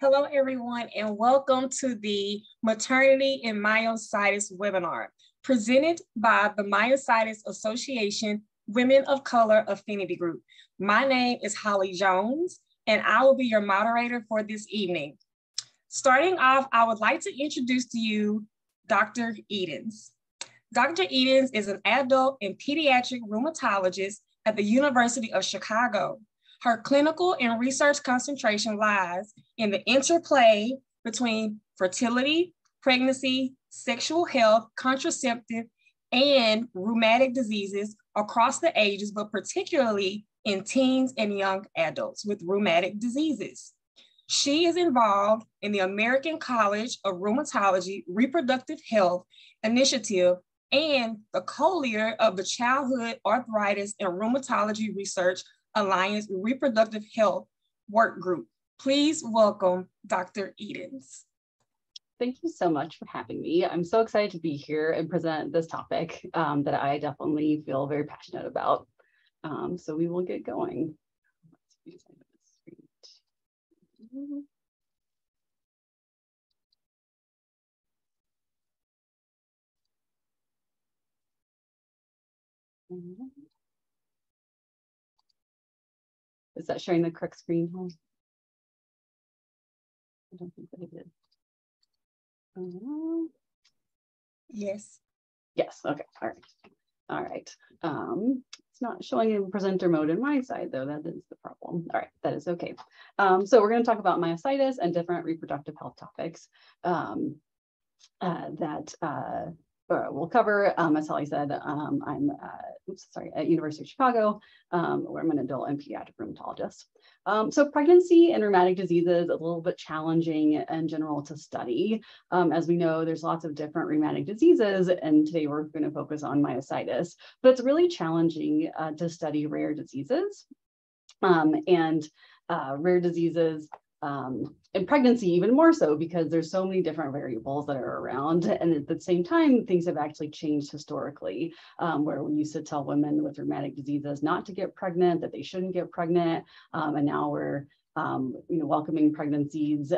Hello, everyone, and welcome to the Maternity and Myositis webinar, presented by the Myositis Association, Women of Color Affinity Group. My name is Holly Jones, and I will be your moderator for this evening. Starting off, I would like to introduce to you Dr. Edens. Dr. Edens is an adult and pediatric rheumatologist at the University of Chicago. Her clinical and research concentration lies in the interplay between fertility, pregnancy, sexual health, contraceptive, and rheumatic diseases across the ages, but particularly in teens and young adults with rheumatic diseases. She is involved in the American College of Rheumatology Reproductive Health Initiative and the co-leader of the Childhood Arthritis and Rheumatology Research Alliance Reproductive Health Work Group. Please welcome Dr. Edens. Thank you so much for having me. I'm so excited to be here and present this topic that I definitely feel very passionate about. So we will get going. Is that showing the correct screen? I don't think that it did. Yes. Yes, okay, all right. All right, it's not showing in presenter mode in my side though, that is the problem. All right, that is okay. So we're gonna talk about myositis and different reproductive health topics we'll cover. As Holly said, I'm at University of Chicago, where I'm an adult and pediatric rheumatologist. So pregnancy and rheumatic diseases, a little bit challenging in general to study. As we know, there's lots of different rheumatic diseases, and today we're going to focus on myositis, but it's really challenging to study rare diseases rare diseases. And pregnancy even more so, because there's so many different variables that are around, and at the same time things have actually changed historically, where we used to tell women with rheumatic diseases not to get pregnant, that they shouldn't get pregnant, and now we're welcoming pregnancies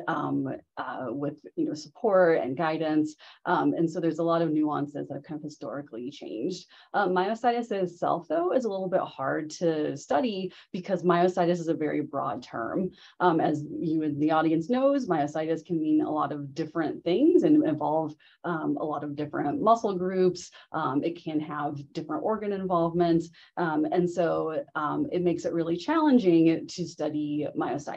with support and guidance, and so there's a lot of nuances that have kind of historically changed. Myositis itself, though, is a little bit hard to study because myositis is a very broad term. As you in the audience knows, myositis can mean a lot of different things and involve a lot of different muscle groups. It can have different organ involvement, and so it makes it really challenging to study myositis.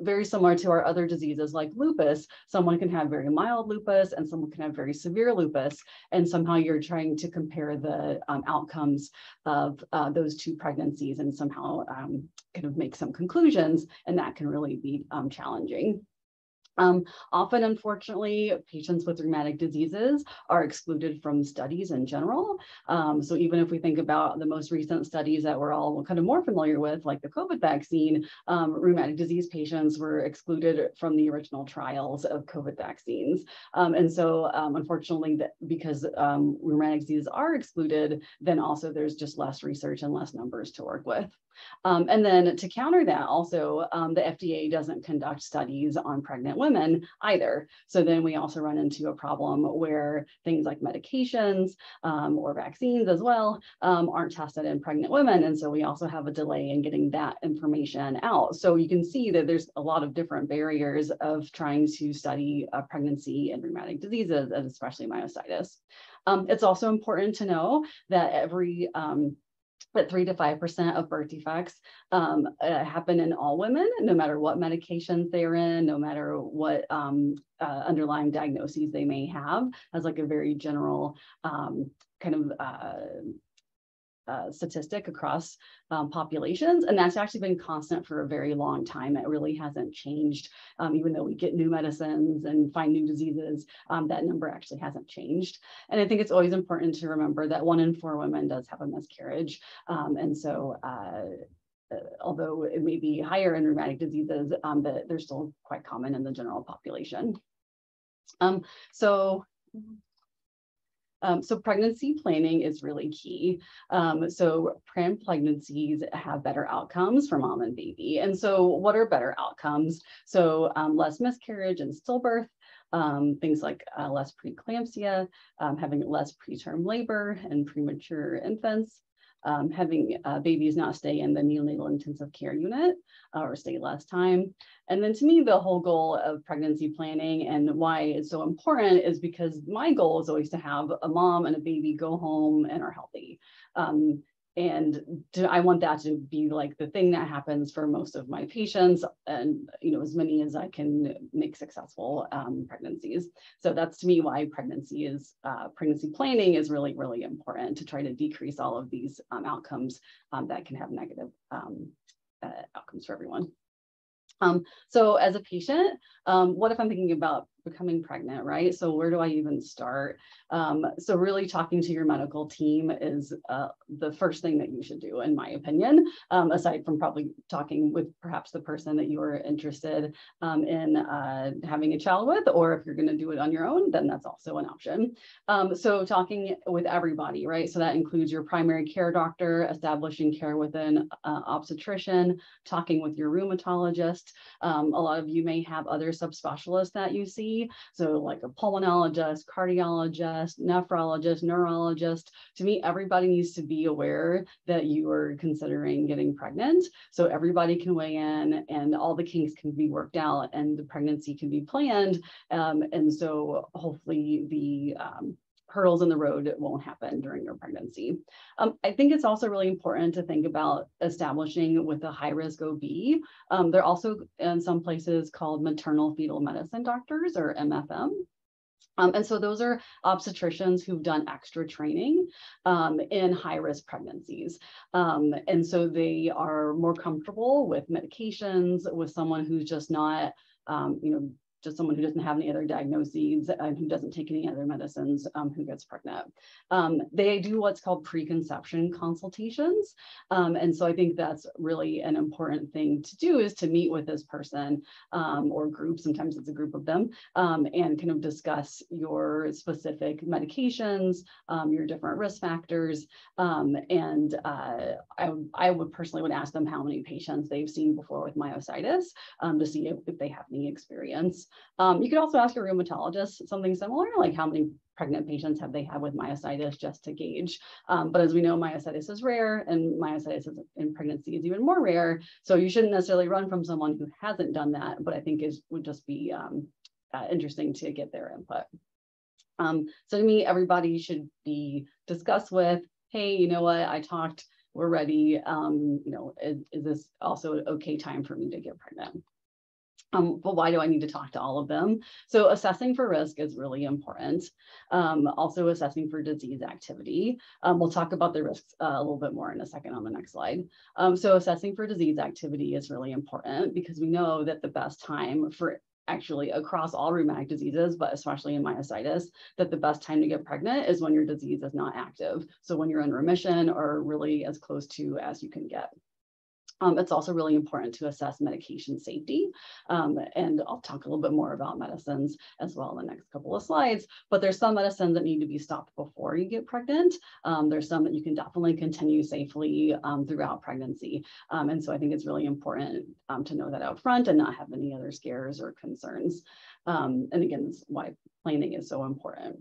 Very similar to our other diseases like lupus, someone can have very mild lupus and someone can have very severe lupus, and somehow you're trying to compare the outcomes of those two pregnancies and somehow kind of make some conclusions, and that can really be challenging. Often, unfortunately, patients with rheumatic diseases are excluded from studies in general. So even if we think about the most recent studies that we're all kind of more familiar with, like the COVID vaccine, rheumatic disease patients were excluded from the original trials of COVID vaccines. And so, unfortunately, because rheumatic diseases are excluded, then also there's just less research and less numbers to work with. And then to counter that also, the FDA doesn't conduct studies on pregnant women either. So then we also run into a problem where things like medications or vaccines as well aren't tested in pregnant women. And so we also have a delay in getting that information out. So you can see that there's a lot of different barriers of trying to study pregnancy and rheumatic diseases, and especially myositis. It's also important to know that every but 3 to 5% of birth defects happen in all women, no matter what medications they're in, no matter what underlying diagnoses they may have, as like a very general kind of statistic across populations. And that's actually been constant for a very long time. It really hasn't changed. Even though we get new medicines and find new diseases, that number actually hasn't changed. And I think it's always important to remember that 1 in 4 women does have a miscarriage. And so although it may be higher in rheumatic diseases, they're still quite common in the general population. So pregnancy planning is really key. So planned pregnancies have better outcomes for mom and baby. And so what are better outcomes? So less miscarriage and stillbirth, things like less preeclampsia, having less preterm labor and premature infants, having babies not stay in the neonatal intensive care unit or stay less time. And then to me, the whole goal of pregnancy planning and why it's so important is because my goal is always to have a mom and a baby go home and are healthy. And I want that to be like the thing that happens for most of my patients and, you know, as many as I can make successful pregnancies. So that's to me why pregnancy planning is really, really important to try to decrease all of these outcomes that can have negative outcomes for everyone. So as a patient, what if I'm thinking about becoming pregnant, right? So where do I even start? So really talking to your medical team is the first thing that you should do, in my opinion, aside from probably talking with perhaps the person that you are interested in having a child with, or if you're going to do it on your own, then that's also an option. So talking with everybody, right? So that includes your primary care doctor, establishing care with an obstetrician, talking with your rheumatologist. A lot of you may have other subspecialists that you see. So like a pulmonologist, cardiologist, nephrologist, neurologist. To me, everybody needs to be aware that you are considering getting pregnant. So everybody can weigh in and all the kinks can be worked out and the pregnancy can be planned. And so hopefully the hurdles in the road won't happen during your pregnancy. I think it's also really important to think about establishing with a high-risk OB. They're also in some places called maternal fetal medicine doctors or MFM. And so those are obstetricians who've done extra training in high-risk pregnancies. And so they are more comfortable with medications, with someone who's just not, you know, just someone who doesn't have any other diagnoses and who doesn't take any other medicines who gets pregnant. They do what's called preconception consultations. And so I think that's really an important thing to do, is to meet with this person or group, sometimes it's a group of them, and kind of discuss your specific medications, your different risk factors. And I would personally would ask them how many patients they've seen before with myositis to see if they have any experience. You could also ask a rheumatologist something similar, like how many pregnant patients have they had with myositis, just to gauge. But as we know, myositis is rare, and myositis in pregnancy is even more rare. So you shouldn't necessarily run from someone who hasn't done that, but I think it would just be interesting to get their input. So to me, everybody should be discussed with, hey, you know what, I talked, we're ready. You know, is this also an okay time for me to get pregnant? But why do I need to talk to all of them? So assessing for risk is really important. Also assessing for disease activity. We'll talk about the risks a little bit more in a second on the next slide. So assessing for disease activity is really important because we know that the best time for actually across all rheumatic diseases, but especially in myositis, that the best time to get pregnant is when your disease is not active. So when you're in remission or really as close to as you can get. It's also really important to assess medication safety, and I'll talk a little bit more about medicines as well in the next couple of slides, but there's some medicines that need to be stopped before you get pregnant. There's some that you can definitely continue safely throughout pregnancy, and so I think it's really important to know that up front and not have any other scares or concerns, and again, that's why planning is so important.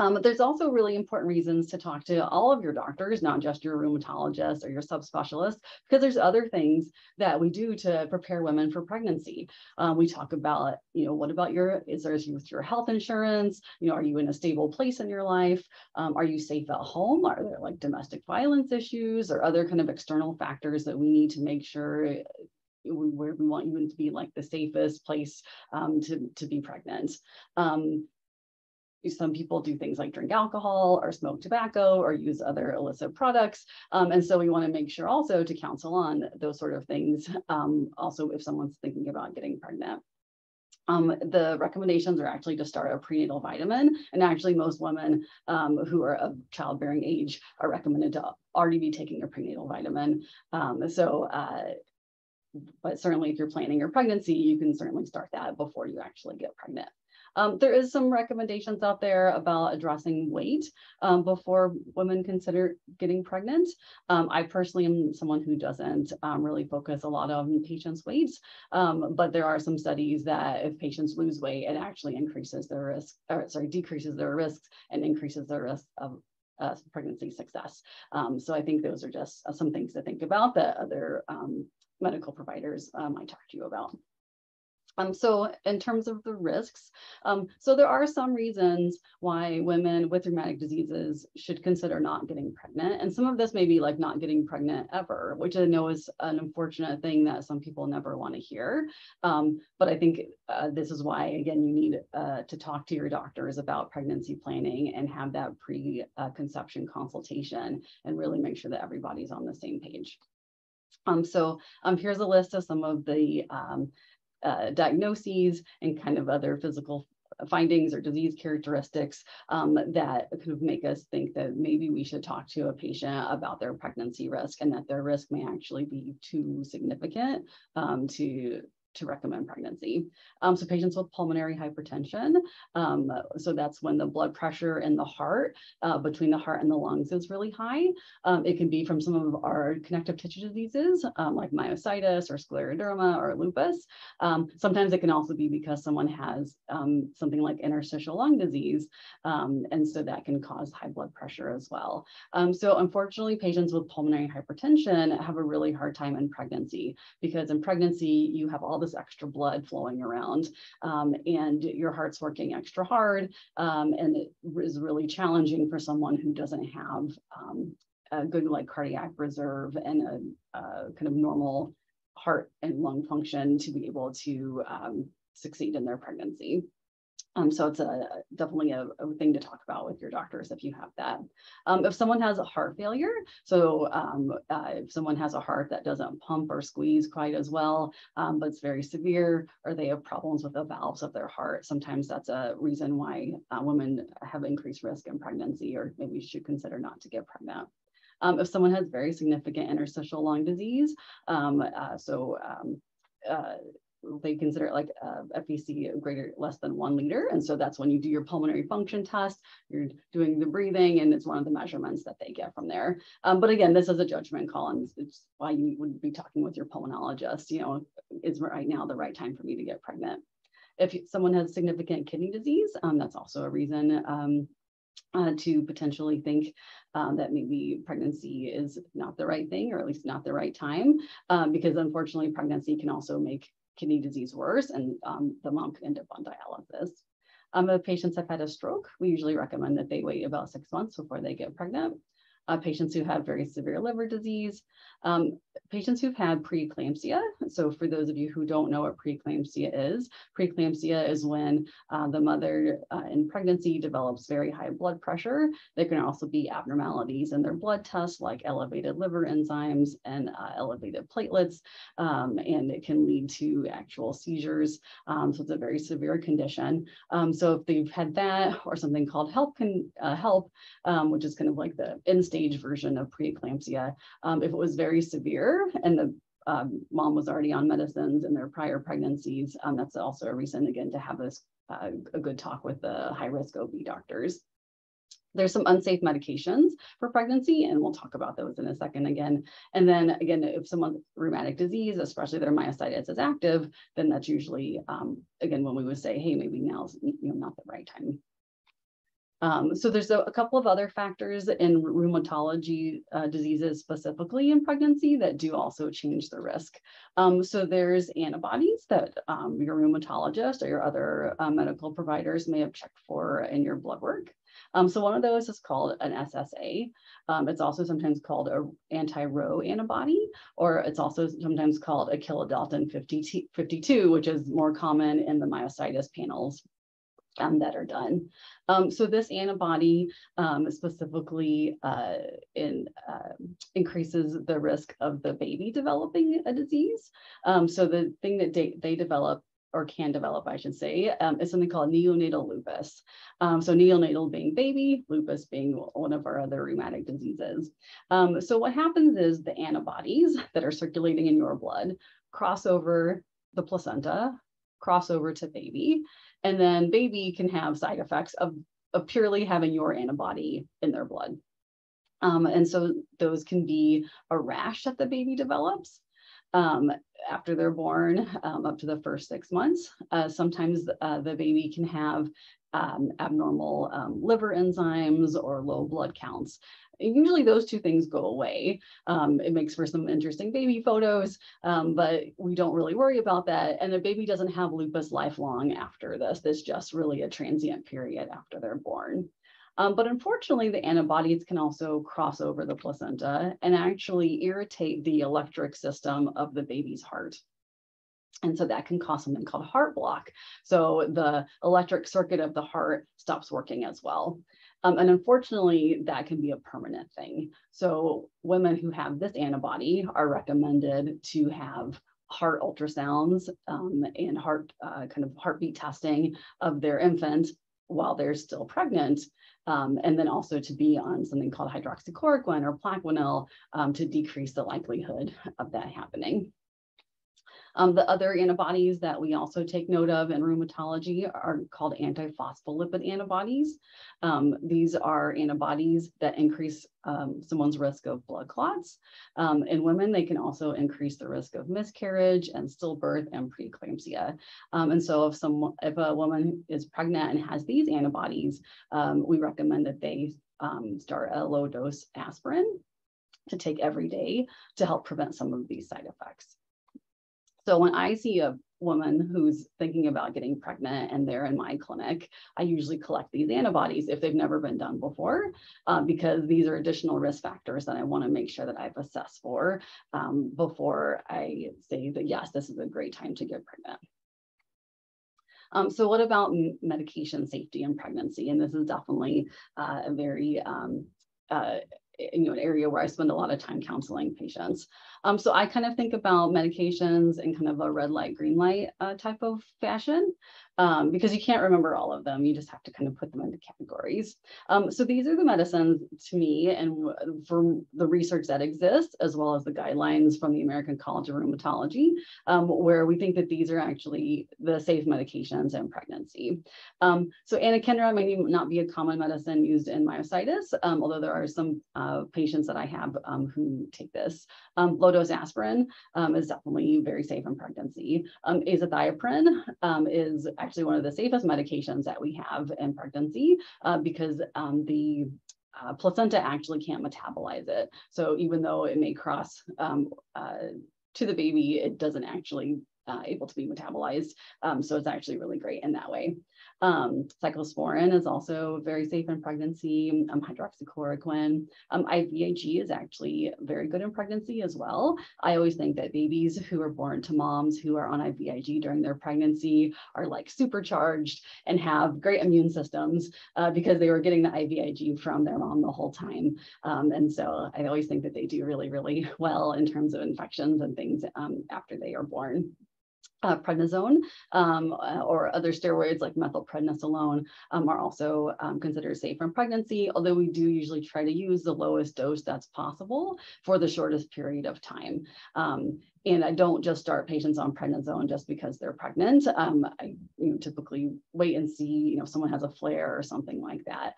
But there's also really important reasons to talk to all of your doctors, not just your rheumatologist or your subspecialist, because there's other things that we do to prepare women for pregnancy. We talk about, you know, what about your, is there issues with your health insurance? You know, are you in a stable place in your life? Are you safe at home? Are there like domestic violence issues or other kind of external factors that we need to make sure where we want you to be like the safest place to be pregnant? Some people do things like drink alcohol or smoke tobacco or use other illicit products. And so we want to make sure also to counsel on those sort of things. Also, if someone's thinking about getting pregnant. The recommendations are actually to start a prenatal vitamin. And actually most women who are of childbearing age are recommended to already be taking a prenatal vitamin. But certainly if you're planning your pregnancy, you can certainly start that before you actually get pregnant. There is some recommendations out there about addressing weight before women consider getting pregnant. I personally am someone who doesn't really focus a lot on patients' weights, but there are some studies that if patients lose weight, it actually increases their risk, or sorry, decreases their risks and increases their risk of pregnancy success. So I think those are just some things to think about that other medical providers might talk to you about. So in terms of the risks, so there are some reasons why women with rheumatic diseases should consider not getting pregnant. And some of this may be like not getting pregnant ever, which I know is an unfortunate thing that some people never want to hear. But I think this is why, again, you need to talk to your doctors about pregnancy planning and have that pre-conception consultation and really make sure that everybody's on the same page. So here's a list of some of the diagnoses and kind of other physical findings or disease characteristics that kind of make us think that maybe we should talk to a patient about their pregnancy risk and that their risk may actually be too significant to recommend pregnancy. So patients with pulmonary hypertension, so that's when the blood pressure in the heart, between the heart and the lungs is really high. It can be from some of our connective tissue diseases like myositis or scleroderma or lupus. Sometimes it can also be because someone has something like interstitial lung disease, and so that can cause high blood pressure as well. So unfortunately, patients with pulmonary hypertension have a really hard time in pregnancy, because in pregnancy, you have all this extra blood flowing around and your heart's working extra hard, and it is really challenging for someone who doesn't have a good like cardiac reserve and a kind of normal heart and lung function to be able to succeed in their pregnancy. So it's definitely a thing to talk about with your doctors if you have that. If someone has a heart failure, so if someone has a heart that doesn't pump or squeeze quite as well, but it's very severe, or they have problems with the valves of their heart, sometimes that's a reason why women have increased risk in pregnancy, or maybe you should consider not to get pregnant. If someone has very significant interstitial lung disease, they consider it like FEC greater less than 1 liter. And so that's when you do your pulmonary function test, you're doing the breathing, and it's one of the measurements that they get from there. But again, this is a judgment call, and it's why you would be talking with your pulmonologist, you know, is right now the right time for me to get pregnant. If someone has significant kidney disease, that's also a reason to potentially think that maybe pregnancy is not the right thing, or at least not the right time, because unfortunately pregnancy can also make kidney disease worse, and the mom could end up on dialysis. If patients have had a stroke, we usually recommend that they wait about 6 months before they get pregnant. Patients who have very severe liver disease, patients who've had preeclampsia. So for those of you who don't know what preeclampsia is when the mother in pregnancy develops very high blood pressure. There can also be abnormalities in their blood tests like elevated liver enzymes and elevated platelets, and it can lead to actual seizures. So it's a very severe condition. So if they've had that, or something called HELP, which is kind of like the instinct version of preeclampsia. If it was very severe and the mom was already on medicines in their prior pregnancies, that's also a reason, again, to have this a good talk with the high-risk OB doctors. There's some unsafe medications for pregnancy, and we'll talk about those in a second again. And then again, if someone's rheumatic disease, especially their myositis is active, then that's usually, again, when we would say, hey, maybe now's, you know, not the right time. So there's a couple of other factors in rheumatology diseases specifically in pregnancy that do also change the risk. So there's antibodies that your rheumatologist or your other medical providers may have checked for in your blood work. So one of those is called an SSA. It's also sometimes called an anti-Rho antibody, or it's also sometimes called a kilodalton 52, which is more common in the myositis panels that are done. So this antibody specifically increases the risk of the baby developing a disease. So the thing that they develop, or can develop, I should say, is something called neonatal lupus. So neonatal being baby, lupus being one of our other rheumatic diseases. So what happens is the antibodies that are circulating in your blood cross over the placenta, crossover to baby. And then baby can have side effects of purely having your antibody in their blood. And so those can be a rash that the baby develops after they're born, up to the first 6 months. Sometimes the baby can have abnormal liver enzymes or low blood counts. Usually those two things go away. It makes for some interesting baby photos, but we don't really worry about that. And the baby doesn't have lupus lifelong after this. It's just really a transient period after they're born. But unfortunately, the antibodies can also cross over the placenta and actually irritate the electric system of the baby's heart. And so that can cause something called heart block. So the electric circuit of the heart stops working as well. And unfortunately, that can be a permanent thing. So women who have this antibody are recommended to have heart ultrasounds and heartbeat testing of their infant while they're still pregnant. And then also to be on something called hydroxychloroquine or Plaquenil to decrease the likelihood of that happening. The other antibodies that we also take note of in rheumatology are called antiphospholipid antibodies. These are antibodies that increase someone's risk of blood clots. In women, they can also increase the risk of miscarriage and stillbirth and preeclampsia. And so if a woman is pregnant and has these antibodies, we recommend that they start a low dose aspirin to take every day to help prevent some of these side effects. So when I see a woman who's thinking about getting pregnant and they're in my clinic, I usually collect these antibodies if they've never been done before, because these are additional risk factors that I want to make sure that I've assessed for before I say that, yes, this is a great time to get pregnant. So what about medication safety in pregnancy? And this is definitely a very an area where I spend a lot of time counseling patients. So I kind of think about medications in kind of a red light, green light type of fashion, because you can't remember all of them. You just have to kind of put them into categories. So these are the medicines to me and from the research that exists, as well as the guidelines from the American College of Rheumatology, where we think that these are actually the safe medications in pregnancy. So anakinra may not be a common medicine used in myositis, although there are some patients that I have who take this. Low-dose aspirin is definitely very safe in pregnancy. Azathioprine is actually one of the safest medications that we have in pregnancy because the placenta actually can't metabolize it. So even though it may cross to the baby, it doesn't actually able to be metabolized. So it's actually really great in that way. Cyclosporin is also very safe in pregnancy. Hydroxychloroquine. IVIG is actually very good in pregnancy as well. I always think that babies who are born to moms who are on IVIG during their pregnancy are like supercharged and have great immune systems because they were getting the IVIG from their mom the whole time. And so I always think that they do really, really well in terms of infections and things after they are born. Prednisone or other steroids like methylprednisolone are also considered safe in pregnancy, although we do usually try to use the lowest dose that's possible for the shortest period of time. And I don't just start patients on prednisone just because they're pregnant. I typically wait and see, if someone has a flare or something like that.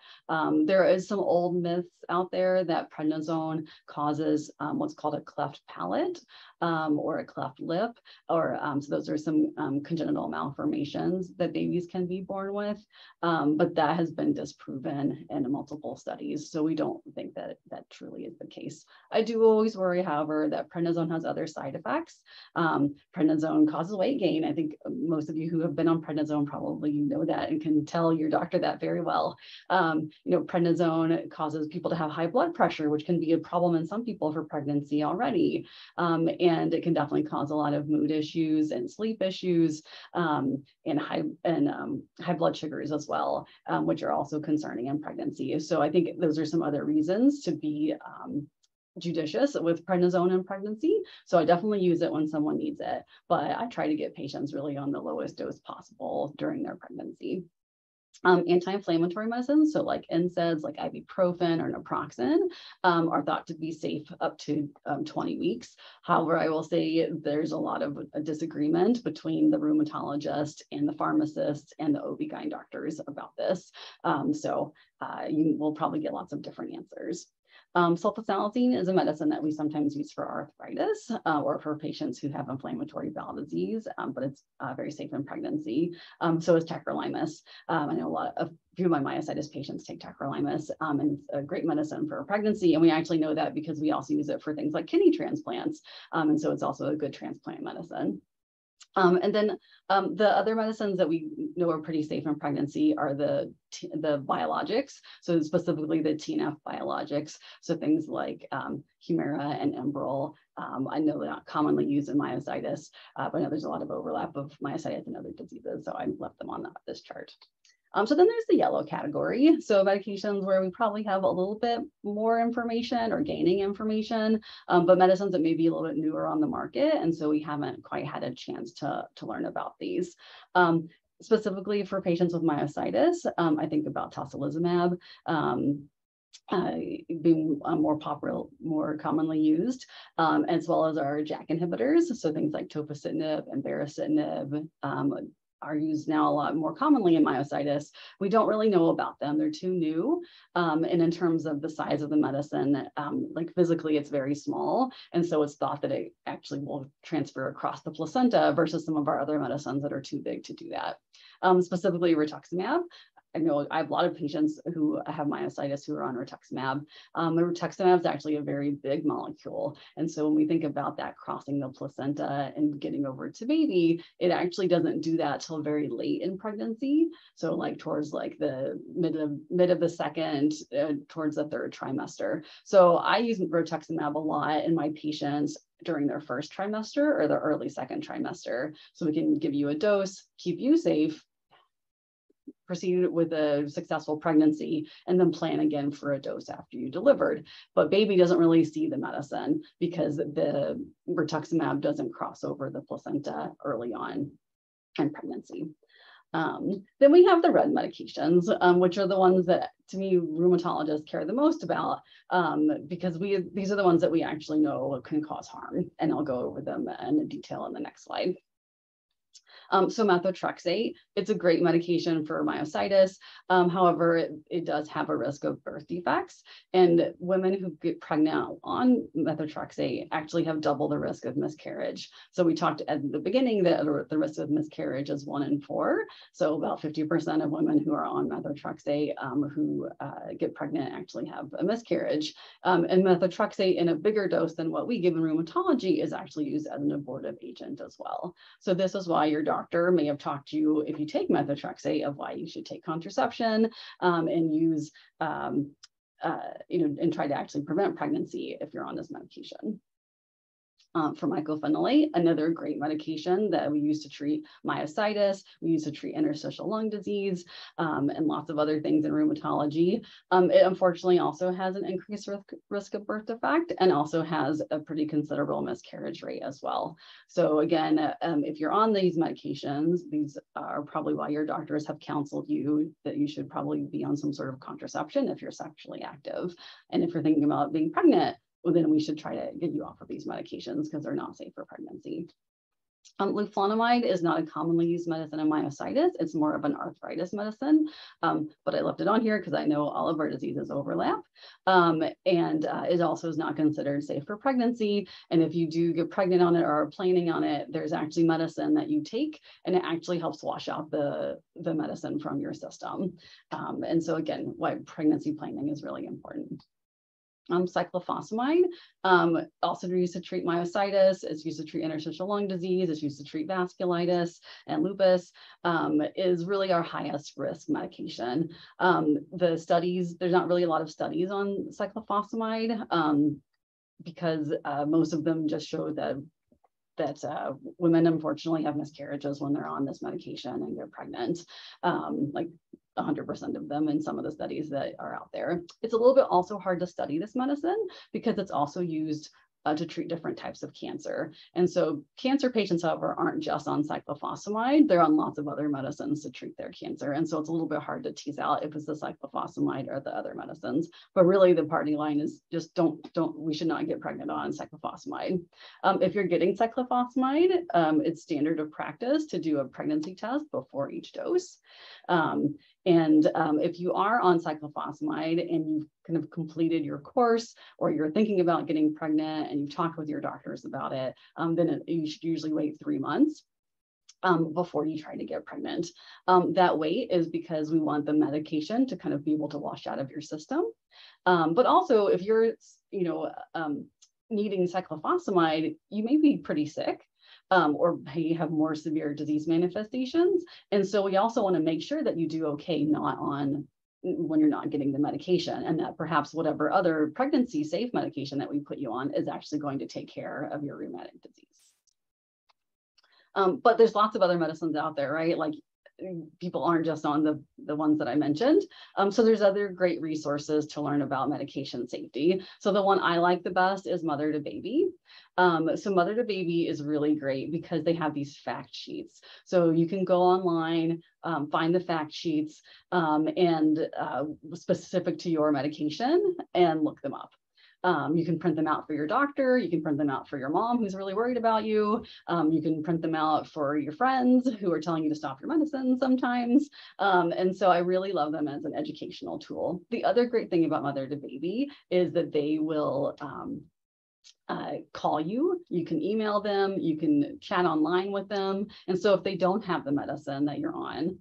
There is some old myths out there that prednisone causes what's called a cleft palate or a cleft lip, or so those are some congenital malformations that babies can be born with, but that has been disproven in multiple studies. So we don't think that that truly is the case. I do always worry, however, that prednisone has other side effects. Prednisone causes weight gain. I think most of you who have been on prednisone probably know that and can tell your doctor that very well. Prednisone causes people to have high blood pressure, which can be a problem in some people for pregnancy already. And it can definitely cause a lot of mood issues and sleep issues and high blood sugars as well, which are also concerning in pregnancy. So I think those are some other reasons to be judicious with prednisone in pregnancy. So I definitely use it when someone needs it, but I try to get patients really on the lowest dose possible during their pregnancy. Anti-inflammatory medicines, so like NSAIDs, like ibuprofen or naproxen, are thought to be safe up to 20 weeks. However, I will say there's a lot of disagreement between the rheumatologist and the pharmacist and the OB-GYN doctors about this. So you will probably get lots of different answers. Sulfasalazine is a medicine that we sometimes use for arthritis or for patients who have inflammatory bowel disease, but it's very safe in pregnancy. So is tacrolimus. I know a few of my myositis patients take tacrolimus, and it's a great medicine for pregnancy. And we actually know that because we also use it for things like kidney transplants. And so it's also a good transplant medicine. And then the other medicines that we know are pretty safe in pregnancy are the biologics, so specifically the TNF biologics, so things like Humira and Enbrel. I know they're not commonly used in myositis, but I know there's a lot of overlap of myositis and other diseases, so I left them on this chart. So then there's the yellow category. So medications where we probably have a little bit more information or gaining information, but medicines that may be a little bit newer on the market. And so we haven't quite had a chance to learn about these. Specifically for patients with myositis, I think about tocilizumab, being more popular, more commonly used, as well as our JAK inhibitors. So things like tofacitinib and baricitinib, are used now a lot more commonly in myositis. We don't really know about them. They're too new. And in terms of the size of the medicine, like physically, it's very small. And so it's thought that it actually will transfer across the placenta versus some of our other medicines that are too big to do that. Specifically rituximab. I know I have a lot of patients who have myositis who are on rituximab. Rituximab is actually a very big molecule. And so when we think about that crossing the placenta and getting over to baby, it actually doesn't do that till very late in pregnancy. So like towards like the mid of the second, towards the third trimester. So I use rituximab a lot in my patients during their first trimester or their early second trimester. So we can give you a dose, keep you safe, proceed with a successful pregnancy, and then plan again for a dose after you delivered. But baby doesn't really see the medicine because the rituximab doesn't cross over the placenta early on in pregnancy. Then we have the red medications, which are the ones that, to me, rheumatologists care the most about, because these are the ones that we actually know can cause harm. And I'll go over them in detail in the next slide. So methotrexate, it's a great medication for myositis. However, it does have a risk of birth defects, and women who get pregnant on methotrexate actually have double the risk of miscarriage. So we talked at the beginning that the risk of miscarriage is 1 in 4. So about 50% of women who are on methotrexate who get pregnant actually have a miscarriage. And methotrexate in a bigger dose than what we give in rheumatology is actually used as an abortive agent as well. So this is why your doctor may have talked to you, if you take methotrexate, of why you should take contraception and use, and try to actually prevent pregnancy if you're on this medication. For mycophenolate, another great medication that we use to treat myositis, we use to treat interstitial lung disease, and lots of other things in rheumatology. It unfortunately also has an increased risk of birth defect and also has a pretty considerable miscarriage rate as well. So again, if you're on these medications, these are probably why your doctors have counseled you that you should probably be on some sort of contraception if you're sexually active. And if you're thinking about being pregnant, well, then we should try to get you off of these medications because they're not safe for pregnancy. Leflunomide is not a commonly used medicine in myositis. It's more of an arthritis medicine, but I left it on here because I know all of our diseases overlap. And it also is not considered safe for pregnancy. And if you do get pregnant on it or are planning on it, there's actually medicine that you take, and it actually helps wash out the medicine from your system. And so again, why pregnancy planning is really important. Cyclophosphamide, also used to treat myositis, it's used to treat interstitial lung disease, it's used to treat vasculitis and lupus, is really our highest risk medication. The studies, there's not really a lot of studies on cyclophosphamide because most of them just show that women unfortunately have miscarriages when they're on this medication and get pregnant, like 100% of them in some of the studies that are out there. It's a little bit also hard to study this medicine because it's also used to treat different types of cancer. And so cancer patients, however, aren't just on cyclophosphamide, they're on lots of other medicines to treat their cancer. And so it's a little bit hard to tease out if it's the cyclophosphamide or the other medicines, but really the party line is just we should not get pregnant on cyclophosphamide. If you're getting cyclophosphamide, it's standard of practice to do a pregnancy test before each dose. If you are on cyclophosphamide and you've kind of completed your course or you're thinking about getting pregnant and you've talked with your doctors about it, then you should usually wait 3 months before you try to get pregnant. That wait is because we want the medication to kind of be able to wash out of your system. But also if you're, needing cyclophosphamide, you may be pretty sick. Or you have more severe disease manifestations. And so we also want to make sure that you do okay when you're not getting the medication, and that perhaps whatever other pregnancy safe medication that we put you on is actually going to take care of your rheumatic disease. But there's lots of other medicines out there, right? Like people aren't just on the ones that I mentioned. So there's other great resources to learn about medication safety. So the one I like the best is Mother to Baby. So Mother to Baby is really great because they have these fact sheets. So you can go online, find the fact sheets and specific to your medication and look them up. You can print them out for your doctor. You can print them out for your mom who's really worried about you. You can print them out for your friends who are telling you to stop your medicine sometimes. And so I really love them as an educational tool. The other great thing about Mother to Baby is that they will call you, you can email them, you can chat online with them. And so if they don't have the medicine that you're on,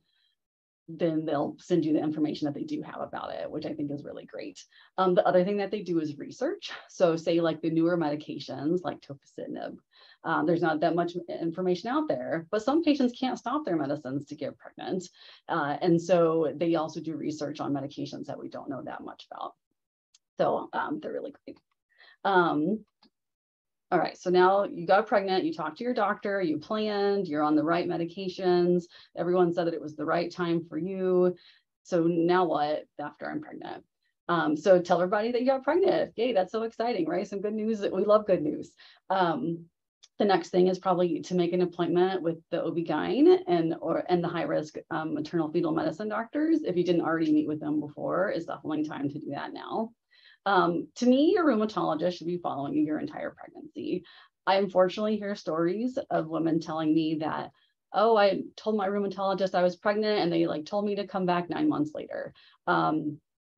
then they'll send you the information that they do have about it, which I think is really great. The other thing that they do is research. So say like the newer medications like tofacitinib, there's not that much information out there, but some patients can't stop their medicines to get pregnant. And so they also do research on medications that we don't know that much about. So they're really great. All right, so now you got pregnant, you talked to your doctor, you planned, you're on the right medications, everyone said that it was the right time for you. So now what after I'm pregnant? So tell everybody that you got pregnant. Yay, that's so exciting, right? Some good news, we love good news. The next thing is probably to make an appointment with the OB-GYN and the high-risk maternal fetal medicine doctors. If you didn't already meet with them before, it's definitely time to do that now. To me, your rheumatologist should be following you your entire pregnancy. I unfortunately hear stories of women telling me that, oh, I told my rheumatologist I was pregnant and they told me to come back 9 months later.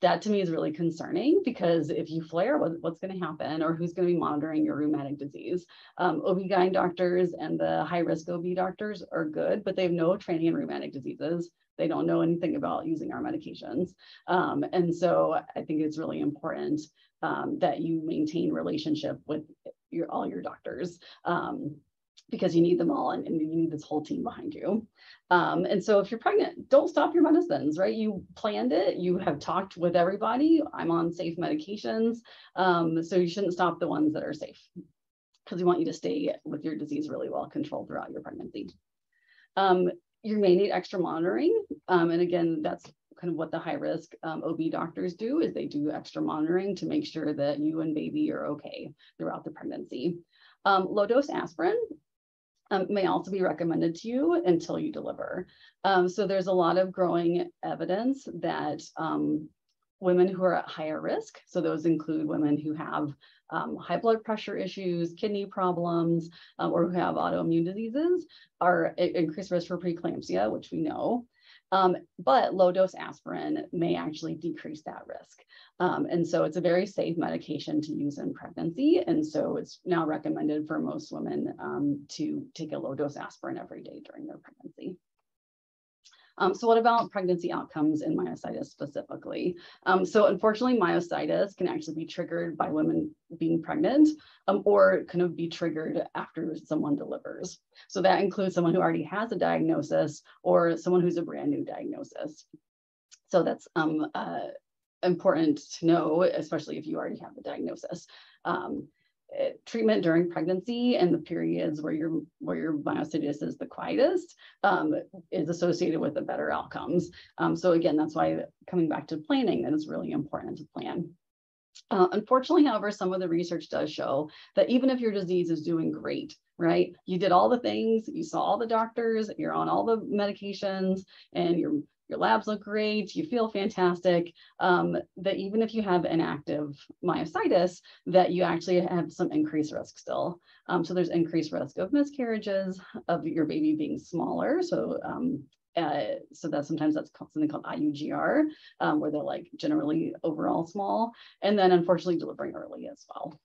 That to me is really concerning because if you flare, what's going to happen or who's going to be monitoring your rheumatic disease? OB-GYN doctors and the high-risk OB doctors are good, but they have no training in rheumatic diseases. They don't know anything about using our medications. And so I think it's really important that you maintain relationship with all your doctors because you need them all and you need this whole team behind you. And so if you're pregnant, don't stop your medicines, right? You planned it, you have talked with everybody. I'm on safe medications. So you shouldn't stop the ones that are safe because we want you to stay with your disease really well controlled throughout your pregnancy. You may need extra monitoring. And again, that's kind of what the high-risk OB doctors do is they do extra monitoring to make sure that you and baby are okay throughout the pregnancy. Low-dose aspirin may also be recommended to you until you deliver. So there's a lot of growing evidence that women who are at higher risk, so those include women who have high blood pressure issues, kidney problems, or who have autoimmune diseases are at increased risk for preeclampsia, which we know. But low-dose aspirin may actually decrease that risk. And so it's a very safe medication to use in pregnancy. And so it's now recommended for most women to take a low-dose aspirin every day during their pregnancy. So what about pregnancy outcomes in myositis specifically? So unfortunately, myositis can actually be triggered by women being pregnant or kind of be triggered after someone delivers. So that includes someone who already has a diagnosis or someone who's a brand new diagnosis. So that's important to know, especially if you already have the diagnosis. Treatment during pregnancy and the periods where your myositis is the quietest is associated with the better outcomes. So again, that's why coming back to planning, that is really important to plan. Unfortunately, however, some of the research does show that even if your disease is doing great, right, you did all the things, you saw all the doctors, you're on all the medications, and your labs look great, you feel fantastic, that even if you have an active myositis, that you actually have some increased risk still. So there's increased risk of miscarriages, of your baby being smaller. So so that sometimes that's something called IUGR, where they're like generally overall small, and then unfortunately delivering early as well.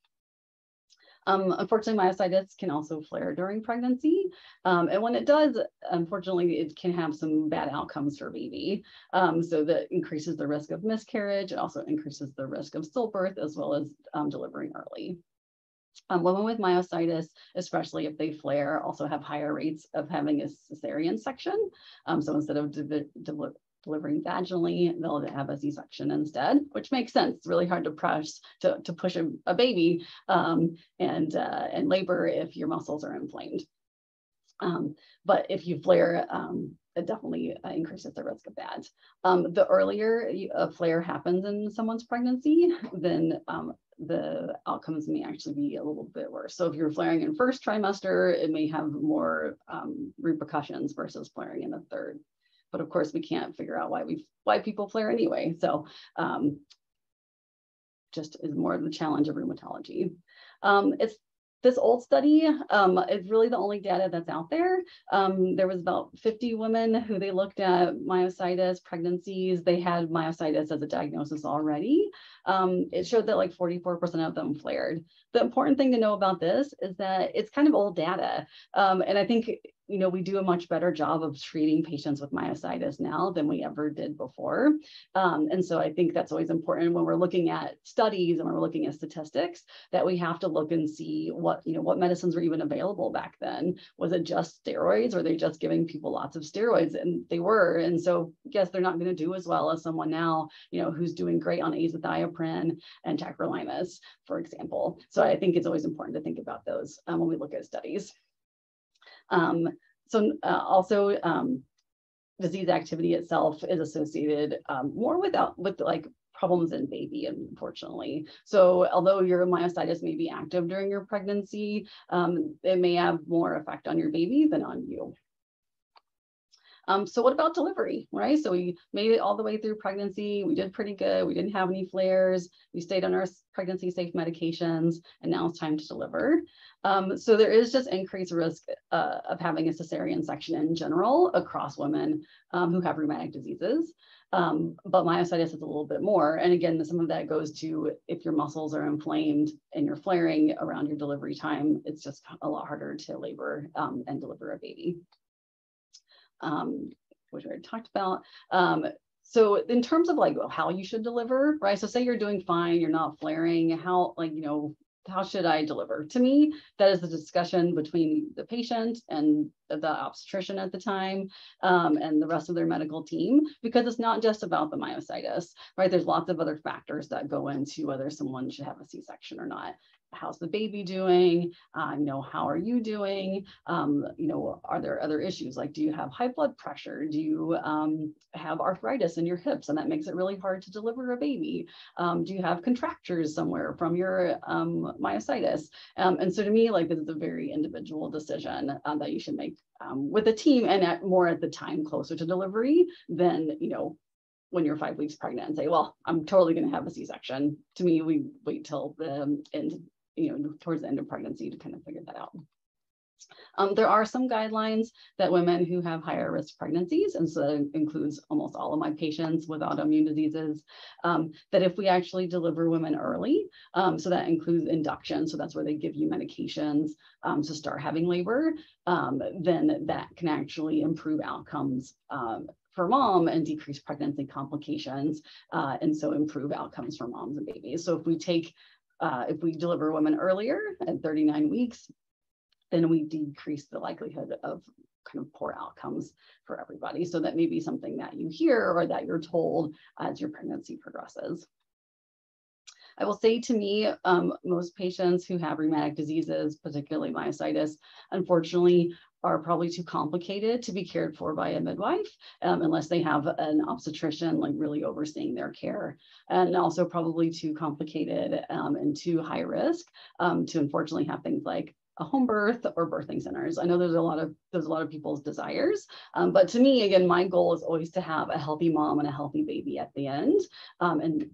Unfortunately, myositis can also flare during pregnancy. And when it does, unfortunately, it can have some bad outcomes for baby. So that increases the risk of miscarriage. It also increases the risk of stillbirth, as well as delivering early. Women with myositis, especially if they flare, also have higher rates of having a cesarean section. So instead of delivering vaginally, they'll have a C-section instead, which makes sense. It's really hard to push a baby and labor if your muscles are inflamed. But if you flare, it definitely increases the risk of that. The earlier a flare happens in someone's pregnancy, then the outcomes may actually be a little bit worse. So if you're flaring in first trimester, it may have more repercussions versus flaring in the third. But of course, we can't figure out why people flare anyway. So just is more of the challenge of rheumatology. It's this old study is really the only data that's out there. There was about 50 women who they looked at myositis, pregnancies. They had myositis as a diagnosis already. It showed that like 44% of them flared. The important thing to know about this is that it's kind of old data. And I think, you know, we do a much better job of treating patients with myositis now than we ever did before. And so I think that's always important when we're looking at studies and when we're looking at statistics, that we have to look and see what, you know, what medicines were even available back then. Was it just steroids? Or were they just giving people lots of steroids? And they were. And so yes, they're not going to do as well as someone now, you know, who's doing great on azathioprine and tacrolimus, for example. So I think it's always important to think about those when we look at studies. Disease activity itself is associated more with like problems in baby, unfortunately. So although your myositis may be active during your pregnancy, it may have more effect on your baby than on you. So what about delivery, right? So we made it all the way through pregnancy. We did pretty good. We didn't have any flares. We stayed on our pregnancy safe medications, and now it's time to deliver. So there is just increased risk of having a cesarean section in general across women who have rheumatic diseases. But myositis is a little bit more. And again, some of that goes to if your muscles are inflamed and you're flaring around your delivery time, it's just a lot harder to labor and deliver a baby. Which we already talked about. So in terms of like how you should deliver, right? So say you're doing fine, you're not flaring, how, like, you know, how should I deliver? To me, that is the discussion between the patient and the obstetrician at the time and the rest of their medical team, because it's not just about the myositis, right? There's lots of other factors that go into whether someone should have a C-section or not. How's the baby doing? You know, how are you doing? You know, are there other issues? Like, do you have high blood pressure? Do you have arthritis in your hips? And that makes it really hard to deliver a baby. Do you have contractures somewhere from your myositis? And so to me, like, this is a very individual decision that you should make with a team, and at more at the time closer to delivery than, you know, when you're 5 weeks pregnant and say, well, I'm totally going to have a C-section. To me, we wait till the end, you know, towards the end of pregnancy to kind of figure that out. There are some guidelines that women who have higher risk pregnancies, and so that includes almost all of my patients with autoimmune diseases, that if we actually deliver women early, so that includes induction, so that's where they give you medications to start having labor, then that can actually improve outcomes for mom and decrease pregnancy complications, and so improve outcomes for moms and babies. So if we take, if we deliver women earlier at 39 weeks, then we decrease the likelihood of kind of poor outcomes for everybody. So that may be something that you hear or that you're told as your pregnancy progresses. I will say, to me, most patients who have rheumatic diseases, particularly myositis, unfortunately are probably too complicated to be cared for by a midwife, unless they have an obstetrician like really overseeing their care, and also probably too complicated and too high risk to unfortunately have things like a home birth or birthing centers. I know there's a lot of people's desires, but to me, again, my goal is always to have a healthy mom and a healthy baby at the end, and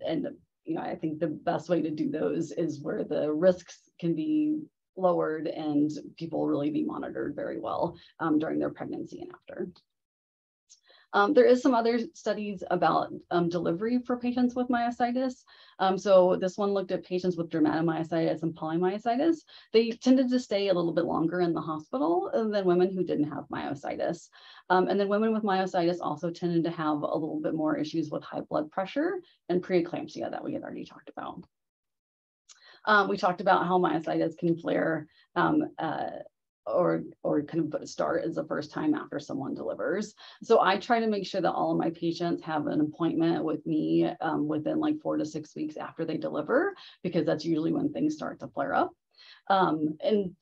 you know, I think the best way to do those is where the risks can be lowered and people really be monitored very well during their pregnancy and after. There is some other studies about delivery for patients with myositis. So this one looked at patients with dermatomyositis and polymyositis. They tended to stay a little bit longer in the hospital than women who didn't have myositis. And then women with myositis also tended to have a little bit more issues with high blood pressure and preeclampsia that we had already talked about. We talked about how myositis can flare or kind of start as the first time after someone delivers. So I try to make sure that all of my patients have an appointment with me within like 4 to 6 weeks after they deliver, because that's usually when things start to flare up. And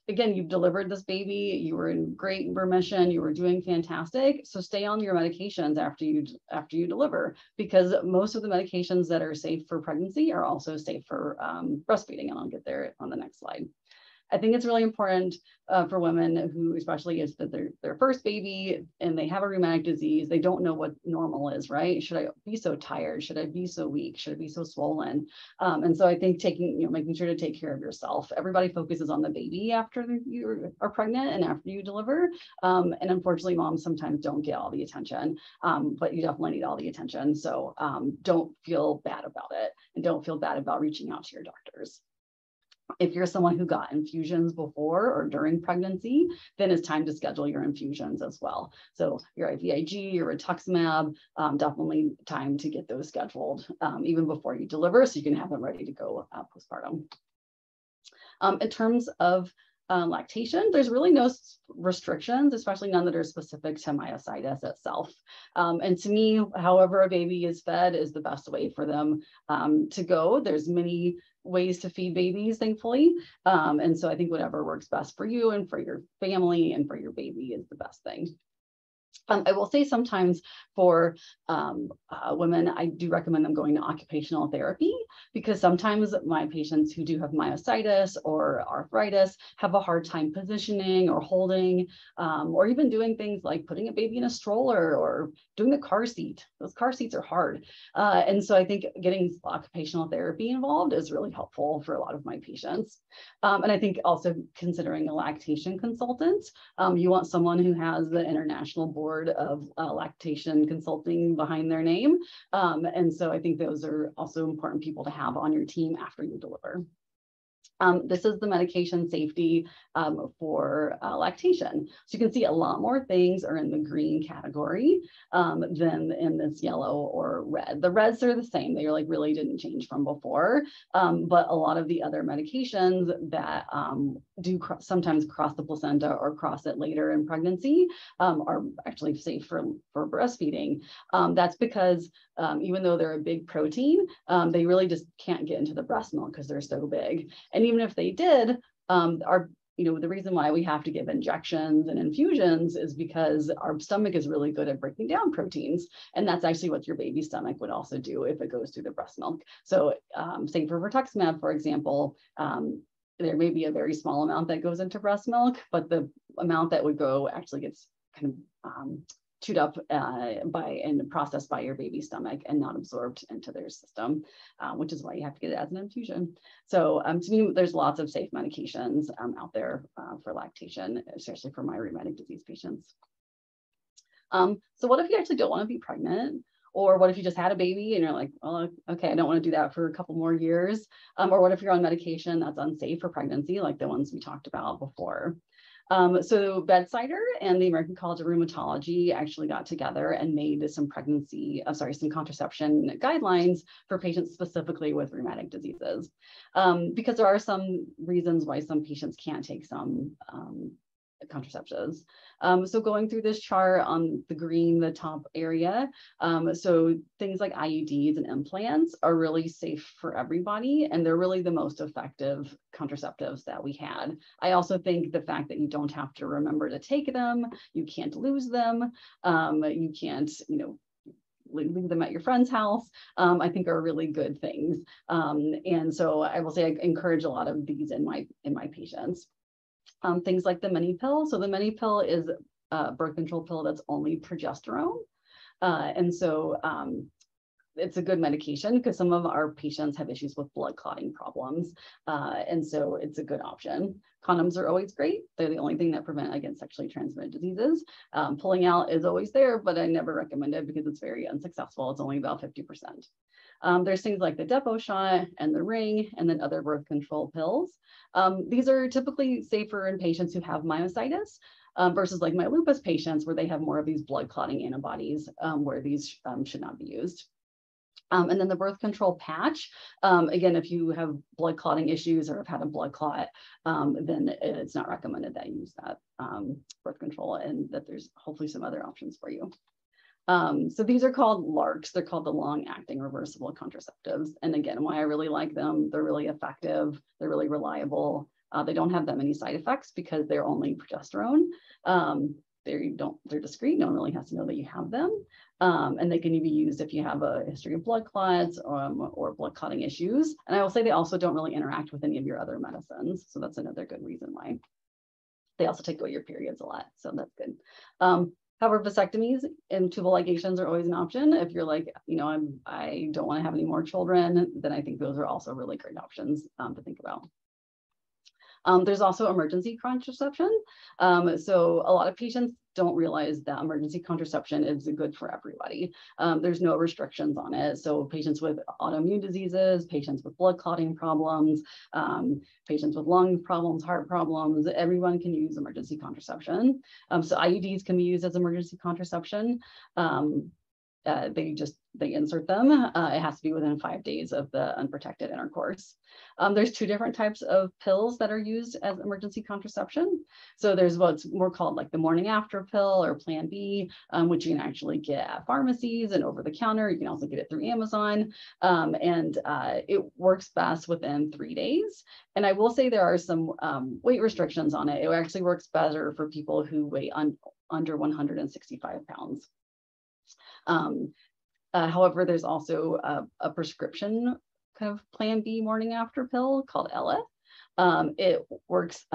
again, you've delivered this baby, you were in great remission, you were doing fantastic. So stay on your medications after you deliver, because most of the medications that are safe for pregnancy are also safe for breastfeeding. And I'll get there on the next slide. I think it's really important for women who, especially is that their first baby and they have a rheumatic disease, they don't know what normal is, right? Should I be so tired? Should I be so weak? Should I be so swollen? And so I think making sure to take care of yourself. Everybody focuses on the baby after you are pregnant and after you deliver. And unfortunately, moms sometimes don't get all the attention, but you definitely need all the attention. So don't feel bad about it, and don't feel bad about reaching out to your doctors. If you're someone who got infusions before or during pregnancy, then it's time to schedule your infusions as well. So your IVIG, your rituximab, definitely time to get those scheduled even before you deliver, so you can have them ready to go postpartum. In terms of lactation, there's really no restrictions, especially none that are specific to myositis itself. And to me, however a baby is fed is the best way for them to go. There's many ways to feed babies, thankfully. And so I think whatever works best for you and for your family and for your baby is the best thing. I will say sometimes for women, I do recommend them going to occupational therapy, because sometimes my patients who do have myositis or arthritis have a hard time positioning or holding, or even doing things like putting a baby in a stroller or doing the car seat. Those car seats are hard. And so I think getting occupational therapy involved is really helpful for a lot of my patients. And I think also considering a lactation consultant, you want someone who has the International Board of Lactation Consulting behind their name. And so I think those are also important people to have on your team after you deliver. This is the medication safety for lactation. So you can see a lot more things are in the green category than in this yellow or red. The reds are the same. They like really didn't change from before, but a lot of the other medications that do sometimes cross the placenta or cross it later in pregnancy are actually safe for breastfeeding. That's because even though they're a big protein, they really just can't get into the breast milk because they're so big. And even if they did, the reason why we have to give injections and infusions is because our stomach is really good at breaking down proteins. And that's actually what your baby's stomach would also do if it goes through the breast milk. So say for rituximab, for example, there may be a very small amount that goes into breast milk, but the amount that would go actually gets kind of chewed up by and processed by your baby's stomach and not absorbed into their system, which is why you have to get it as an infusion. So to me, there's lots of safe medications out there for lactation, especially for my rheumatic disease patients. So what if you actually don't want to be pregnant? Or what if you just had a baby and you're like, well, okay, I don't want to do that for a couple more years. Or what if you're on medication that's unsafe for pregnancy, like the ones we talked about before? So Bedsider and the American College of Rheumatology actually got together and made some contraception guidelines for patients specifically with rheumatic diseases, because there are some reasons why some patients can't take some contraceptives. So going through this chart on the green, the top area, so things like IUDs and implants are really safe for everybody, and they're really the most effective contraceptives that we had. I also think the fact that you don't have to remember to take them, you can't lose them, you can't, you know, leave them at your friend's house, I think are really good things. And so I will say I encourage a lot of these in my patients. Things like the mini pill. So the mini pill is a birth control pill that's only progesterone. And so it's a good medication because some of our patients have issues with blood clotting problems. And so it's a good option. Condoms are always great. They're the only thing that prevent against sexually transmitted diseases. Pulling out is always there, but I never recommend it because it's very unsuccessful. It's only about 50%. There's things like the Depo shot and the ring, and then other birth control pills. These are typically safer in patients who have myositis versus like my lupus patients where they have more of these blood clotting antibodies where these should not be used. And then the birth control patch, again, if you have blood clotting issues or have had a blood clot, then it's not recommended that you use that birth control, and that there's hopefully some other options for you. So these are called LARCs. They're called the long-acting reversible contraceptives. And again, why I really like them, they're really effective, they're really reliable. They don't have that many side effects because they're only progesterone. They're discreet, no one really has to know that you have them. And they can be used if you have a history of blood clots or blood clotting issues. And I will say they also don't really interact with any of your other medicines. So that's another good reason why. They also take away your periods a lot, so that's good. However, vasectomies and tubal ligations are always an option. If you're like, you know, I don't want to have any more children, then I think those are also really great options to think about. There's also emergency contraception. So a lot of patients don't realize that emergency contraception is good for everybody. There's no restrictions on it. So patients with autoimmune diseases, patients with blood clotting problems, patients with lung problems, heart problems, everyone can use emergency contraception. So IUDs can be used as emergency contraception. They insert them. It has to be within 5 days of the unprotected intercourse. There's two different types of pills that are used as emergency contraception. So there's what's more called like the morning after pill or Plan B, which you can actually get at pharmacies and over the counter. You can also get it through Amazon, and it works best within 3 days. And I will say there are some weight restrictions on it. It actually works better for people who weigh under 165 pounds. However, there's also a prescription kind of Plan B morning after pill called Ella. It works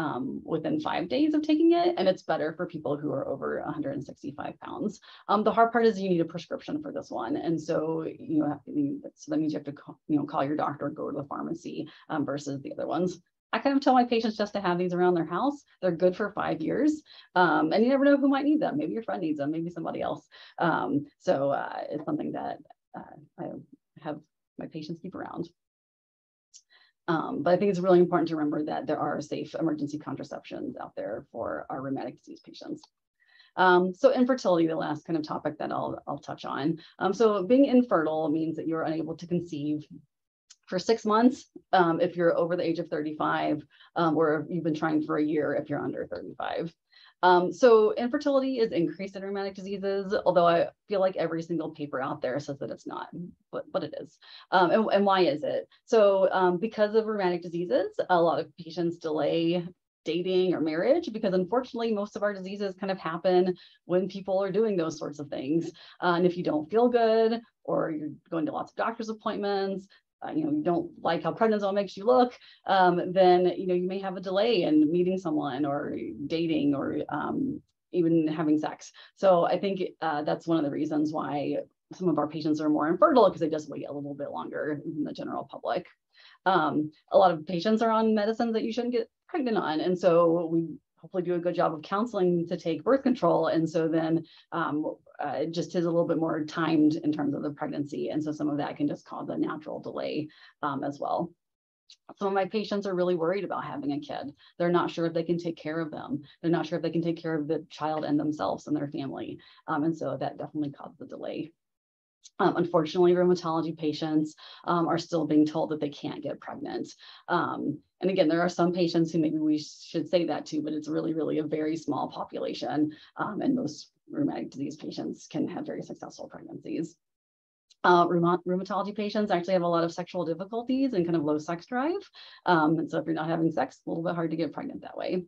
within 5 days of taking it, and it's better for people who are over 165 pounds. The hard part is you need a prescription for this one, and so you know, so that means you have to call your doctor or go to the pharmacy versus the other ones. I kind of tell my patients just to have these around their house. They're good for 5 years. And you never know who might need them. Maybe your friend needs them, maybe somebody else. So it's something that I have my patients keep around. But I think it's really important to remember that there are safe emergency contraceptions out there for our rheumatic disease patients. So infertility, the last kind of topic that I'll touch on. So being infertile means that you're unable to conceive for 6 months, if you're over the age of 35, or if you've been trying for a year if you're under 35. So infertility is increased in rheumatic diseases, although I feel like every single paper out there says that it's not, but it is. And why is it? So because of rheumatic diseases, a lot of patients delay dating or marriage because unfortunately most of our diseases kind of happen when people are doing those sorts of things. And if you don't feel good or you're going to lots of doctor's appointments, you don't like how prednisone makes you look, then you may have a delay in meeting someone or dating or even having sex. So I think that's one of the reasons why some of our patients are more infertile, because they just wait a little bit longer than the general public. A lot of patients are on medicines that you shouldn't get pregnant on, and so we hopefully do a good job of counseling to take birth control. And so then it just is a little bit more timed in terms of the pregnancy. And so some of that can just cause a natural delay as well. Some of my patients are really worried about having a kid. They're not sure if they can take care of them. They're not sure if they can take care of the child and themselves and their family. And so that definitely causes a delay. Unfortunately, rheumatology patients are still being told that they can't get pregnant. And again, there are some patients who maybe we should say that to, but it's really, really a very small population. And most rheumatic disease patients can have very successful pregnancies. Rheumatology patients actually have a lot of sexual difficulties and kind of low sex drive. And so if you're not having sex, it's a little bit hard to get pregnant that way.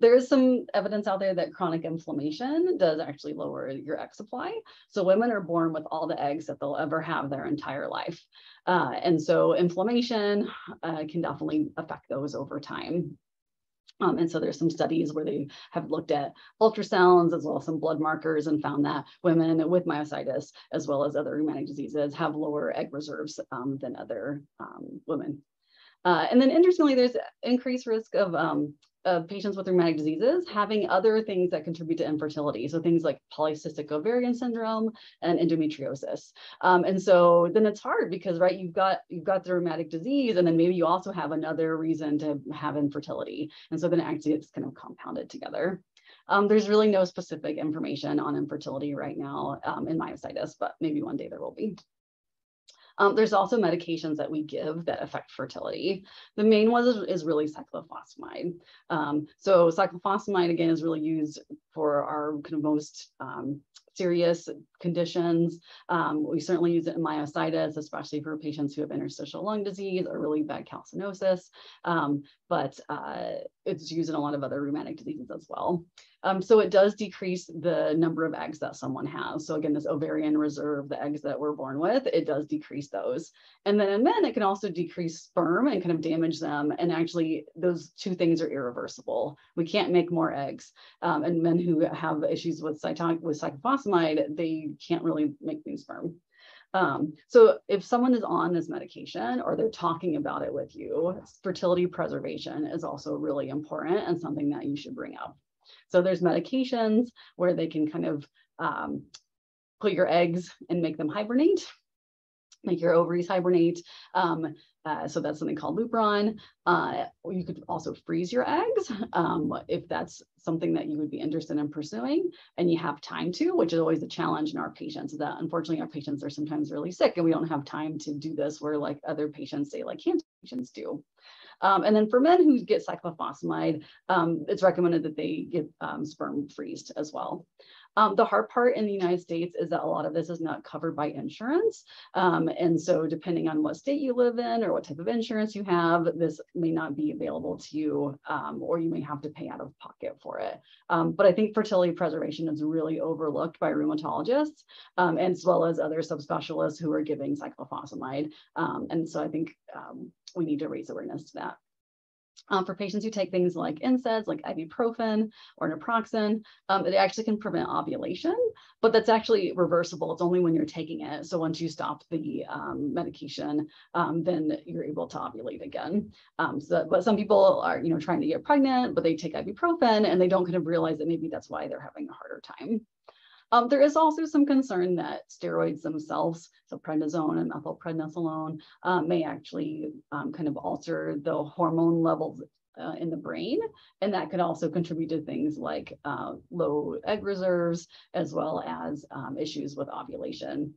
There is some evidence out there that chronic inflammation does actually lower your egg supply. So women are born with all the eggs that they'll ever have their entire life. And so inflammation can definitely affect those over time. And so there's some studies where they have looked at ultrasounds as well as some blood markers and found that women with myositis, as well as other rheumatic diseases, have lower egg reserves than other women. And then interestingly, there's increased risk of patients with rheumatic diseases having other things that contribute to infertility. So things like polycystic ovarian syndrome and endometriosis. And so then it's hard because, right, you've got the rheumatic disease and then maybe you also have another reason to have infertility. And so then actually it's kind of compounded together. There's really no specific information on infertility right now in myositis, but maybe one day there will be. There's also medications that we give that affect fertility. The main one is really cyclophosphamide. So cyclophosphamide, again, is really used for our kind of most serious conditions. We certainly use it in myositis, especially for patients who have interstitial lung disease or really bad calcinosis, but it's used in a lot of other rheumatic diseases as well. So it does decrease the number of eggs that someone has. So again, this ovarian reserve, the eggs that we're born with, it does decrease those. And then in men, it can also decrease sperm and kind of damage them. And actually those two things are irreversible. We can't make more eggs. And men who have issues with cyclophosphamide, they can't really make new sperm. So if someone is on this medication or they're talking about it with you, fertility preservation is also really important and something that you should bring up. So there's medications where they can kind of put your eggs and make them hibernate, make your ovaries hibernate. So that's something called Lupron. You could also freeze your eggs if that's something that you would be interested in pursuing and you have time to, which is always a challenge in our patients, is that unfortunately our patients are sometimes really sick and we don't have time to do this where like other patients, say like cancer patients do. And then for men who get cyclophosphamide, it's recommended that they get sperm freezed as well. The hard part in the United States is that a lot of this is not covered by insurance. And so depending on what state you live in or what type of insurance you have, this may not be available to you, or you may have to pay out of pocket for it. But I think fertility preservation is really overlooked by rheumatologists, as well as other subspecialists who are giving cyclophosphamide. And so I think we need to raise awareness to that. For patients who take things like NSAIDs, like ibuprofen or naproxen, it actually can prevent ovulation, but that's actually reversible. It's only when you're taking it. So once you stop the medication, then you're able to ovulate again. But some people are, you know, trying to get pregnant, but they take ibuprofen and they don't kind of realize that maybe that's why they're having a harder time. There is also some concern that steroids themselves, so prednisone and methylprednisolone, may actually kind of alter the hormone levels in the brain. And that could also contribute to things like low egg reserves, as well as issues with ovulation.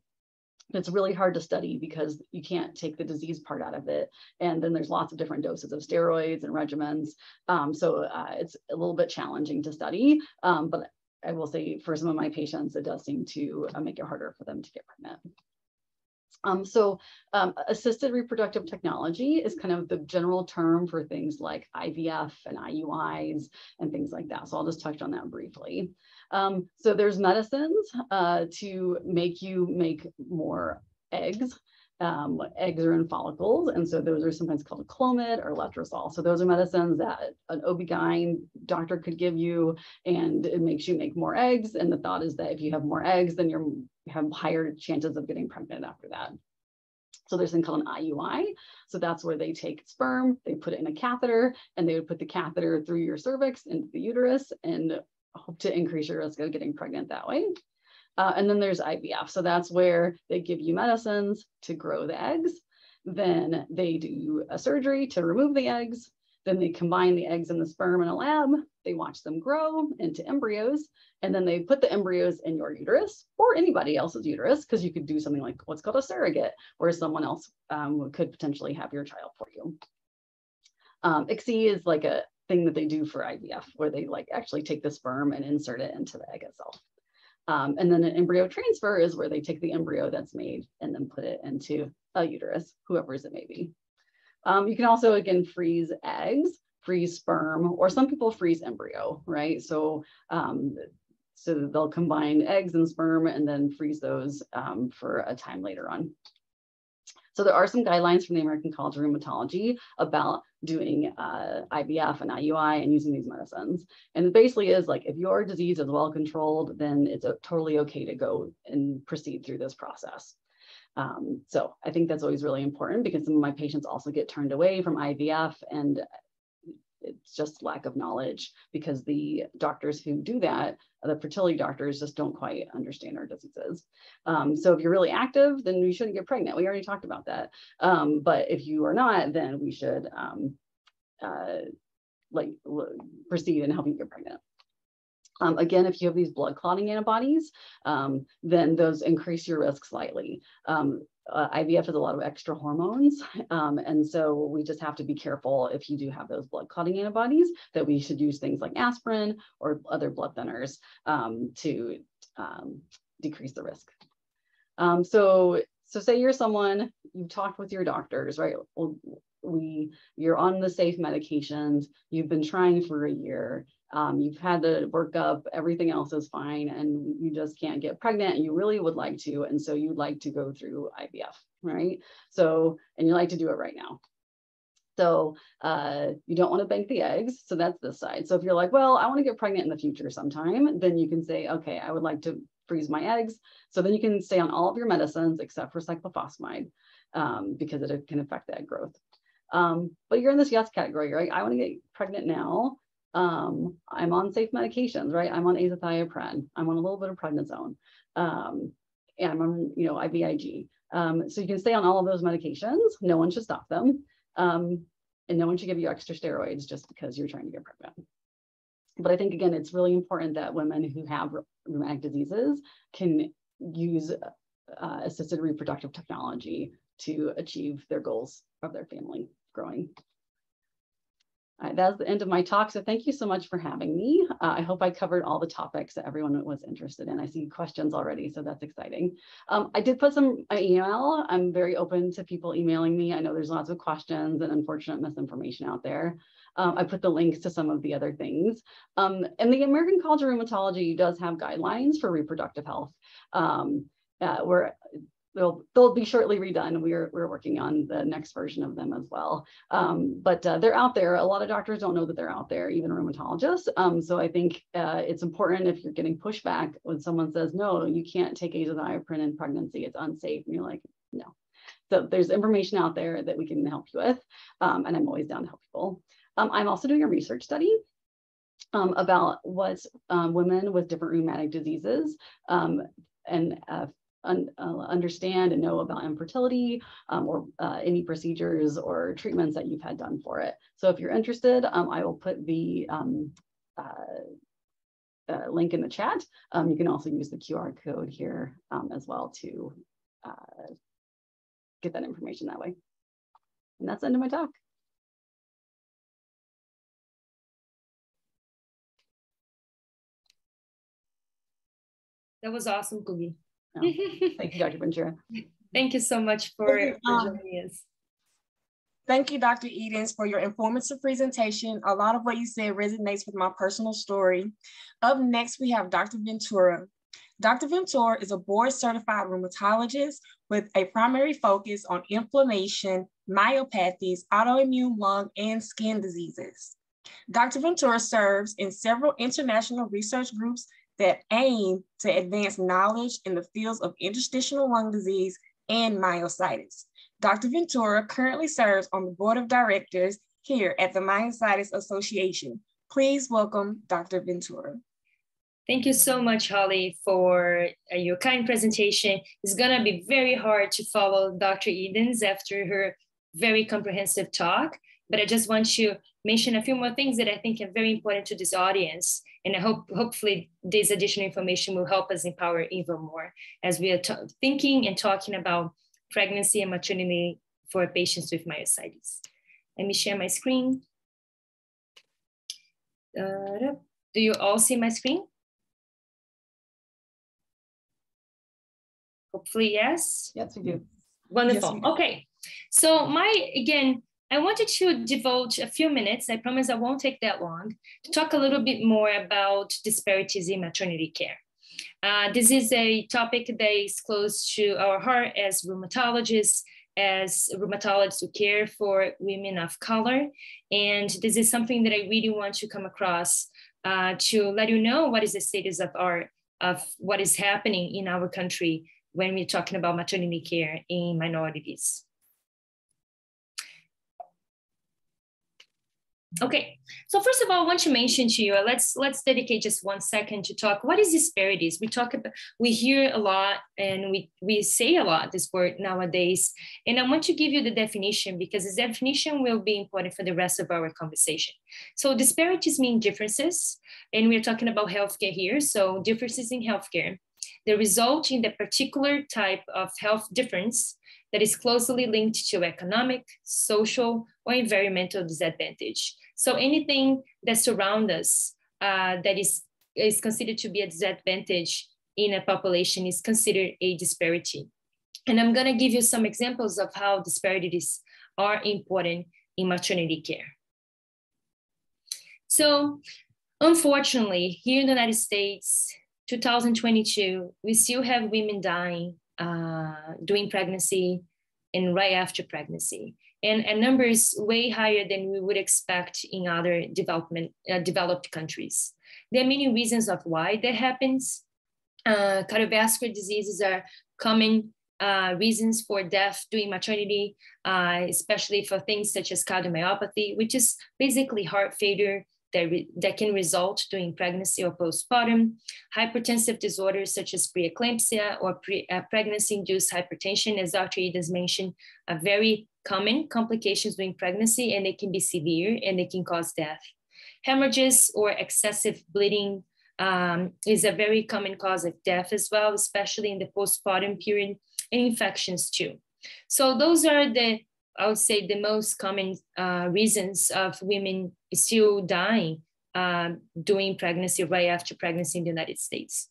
It's really hard to study because you can't take the disease part out of it. And then there's lots of different doses of steroids and regimens. So it's a little bit challenging to study, but I will say for some of my patients, it does seem to make it harder for them to get pregnant. So assisted reproductive technology is kind of the general term for things like IVF and IUIs and things like that. So I'll just touch on that briefly. So there's medicines to make you make more eggs. Eggs are in follicles, and so those are sometimes called Clomid or letrozole. So those are medicines that an OB-GYN doctor could give you, and it makes you make more eggs. And the thought is that if you have more eggs, then you have higher chances of getting pregnant after that. So there's something called an IUI. So that's where they take sperm, they put it in a catheter, and they would put the catheter through your cervix into the uterus and hope to increase your risk of getting pregnant that way. And then there's IVF. So that's where they give you medicines to grow the eggs. Then they do a surgery to remove the eggs. Then they combine the eggs and the sperm in a lab. They watch them grow into embryos, and then they put the embryos in your uterus or anybody else's uterus, because you could do something like what's called a surrogate, where someone else could potentially have your child for you. ICSI is like a thing that they do for IVF, where they like actually take the sperm and insert it into the egg itself. And then an embryo transfer is where they take the embryo that's made and then put it into a uterus, whoever's it may be. You can also, again, freeze eggs, freeze sperm, or some people freeze embryo, right? So, so they'll combine eggs and sperm and then freeze those for a time later on. So there are some guidelines from the American College of Rheumatology about doing IVF and IUI and using these medicines. And it basically is like, if your disease is well controlled, then it's totally okay to go and proceed through this process. So I think that's always really important, because some of my patients also get turned away from IVF, and it's just lack of knowledge, because the doctors who do that, the fertility doctors, just don't quite understand our diseases. So if you're really active, then you shouldn't get pregnant. We already talked about that. But if you are not, then we should proceed and help you get pregnant. Again, if you have these blood clotting antibodies, then those increase your risk slightly. IVF has a lot of extra hormones, and so we just have to be careful if you do have those blood clotting antibodies, that we should use things like aspirin or other blood thinners to decrease the risk. So say you're someone, you've talked with your doctors, right? Well, you're on the safe medications, you've been trying for a year, you've had the workup, everything else is fine, and you just can't get pregnant, and you really would like to, and so you'd like to go through IVF, right? So, and you like to do it right now. So you don't want to bank the eggs, so that's this side. So if you're like, well, I want to get pregnant in the future sometime, then you can say, okay, I would like to freeze my eggs. So then you can stay on all of your medicines except for cyclophosphamide, because it can affect the egg growth. But you're in this yes category, right? I want to get pregnant now. I'm on safe medications, right? I'm on azathioprine. I'm on a little bit of prednisone. And I'm on, you know, IVIG. So you can stay on all of those medications. No one should stop them. And no one should give you extra steroids just because you're trying to get pregnant. But I think, again, it's really important that women who have rheumatic diseases can use assisted reproductive technology to achieve their goals of their family growing. All right, that's the end of my talk. So thank you so much for having me. I hope I covered all the topics that everyone was interested in. I see questions already, so that's exciting. I did put some email. I'm very open to people emailing me. I know there's lots of questions and unfortunate misinformation out there. I put the links to some of the other things. And the American College of Rheumatology does have guidelines for reproductive health, where they'll be shortly redone. We're working on the next version of them as well. But they're out there. A lot of doctors don't know that they're out there, even rheumatologists. So I think it's important, if you're getting pushback when someone says, no, you can't take azathioprine in pregnancy, it's unsafe. And you're like, no. So there's information out there that we can help you with. And I'm always down to help people. I'm also doing a research study about what women with different rheumatic diseases understand and know about infertility or any procedures or treatments that you've had done for it. So if you're interested, I will put the link in the chat. You can also use the QR code here as well to get that information that way. And that's the end of my talk. That was awesome, Kugi. Oh, thank you, Dr. Ventura. Thank you so much for joining us. Thank you, Dr. Edens, for your informative presentation. A lot of what you said resonates with my personal story. Up next, we have Dr. Ventura. Dr. Ventura is a board-certified rheumatologist with a primary focus on inflammation, myopathies, autoimmune lung, and skin diseases. Dr. Ventura serves in several international research groups that aim to advance knowledge in the fields of interstitial lung disease and myositis. Dr. Ventura currently serves on the board of directors here at the Myositis Association. Please welcome Dr. Ventura. Thank you so much, Holly, for your kind presentation. It's gonna be very hard to follow Dr. Edens after her very comprehensive talk. but I just want to mention a few more things that I think are very important to this audience. And I hope, hopefully, this additional information will help us empower even more as we are thinking and talking about pregnancy and maternity for patients with myositis. Let me share my screen. Do you all see my screen? Hopefully, yes. Yes, we do. Wonderful. Yes, we do. Okay. So again, I wanted to devote a few minutes, I promise I won't take that long, to talk a little bit more about disparities in maternity care. This is a topic that is close to our heart as rheumatologists who care for women of color. And this is something that I really want to come across to let you know what is the status of what is happening in our country when we're talking about maternity care in minorities. Okay, so first of all, I want to mention to you, let's dedicate just 1 second to talk, what is disparities? We hear a lot and we say a lot this word nowadays. And I want to give you the definition because this definition will be important for the rest of our conversation. So disparities mean differences, and we're talking about healthcare here. So differences in healthcare, they result in the particular type of health difference that is closely linked to economic, social, or environmental disadvantage. So anything that surrounds us that is considered to be a disadvantage in a population is considered a disparity. And I'm gonna give you some examples of how disparities are important in maternity care. So unfortunately, here in the United States, 2022, we still have women dying during pregnancy and right after pregnancy. And numbers way higher than we would expect in other developed countries. There are many reasons of why that happens. Cardiovascular diseases are common reasons for death during maternity, especially for things such as cardiomyopathy, which is basically heart failure that can result during pregnancy or postpartum. Hypertensive disorders such as preeclampsia or pregnancy-induced hypertension, as Dr. Edens mentioned, are very common complications during pregnancy, and they can be severe and they can cause death. Hemorrhages or excessive bleeding is a very common cause of death as well, especially in the postpartum period, and infections too. So those are the, I would say, the most common reasons of women still dying during pregnancy, right after pregnancy in the United States.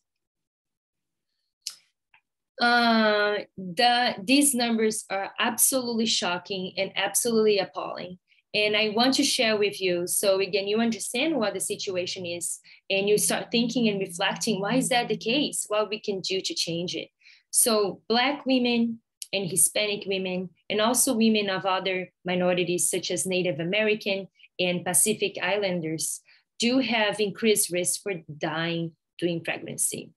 These numbers are absolutely shocking and absolutely appalling. And I want to share with you, so again, you understand what the situation is and you start thinking and reflecting, why is that the case? What we can do to change it. So Black women, and Hispanic women, and also women of other minorities such as Native American and Pacific Islanders do have increased risk for dying during pregnancy.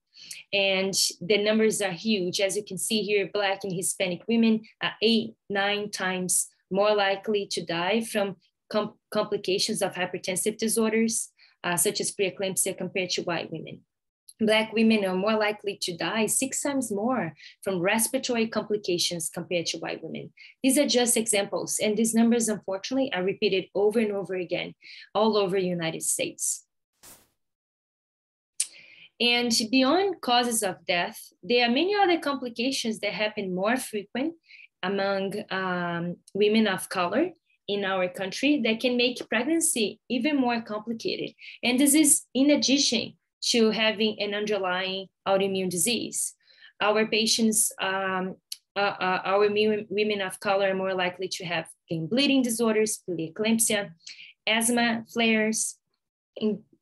And the numbers are huge. As you can see here, Black and Hispanic women are 8-9 times more likely to die from complications of hypertensive disorders, such as preeclampsia, compared to white women. Black women are more likely to die 6 times more from respiratory complications compared to white women. These are just examples, and these numbers, unfortunately, are repeated over and over again all over the United States. And beyond causes of death, there are many other complications that happen more frequent among women of color in our country that can make pregnancy even more complicated. And this is in addition to having an underlying autoimmune disease. Our patients, our women of color are more likely to have bleeding disorders, preeclampsia, asthma flares,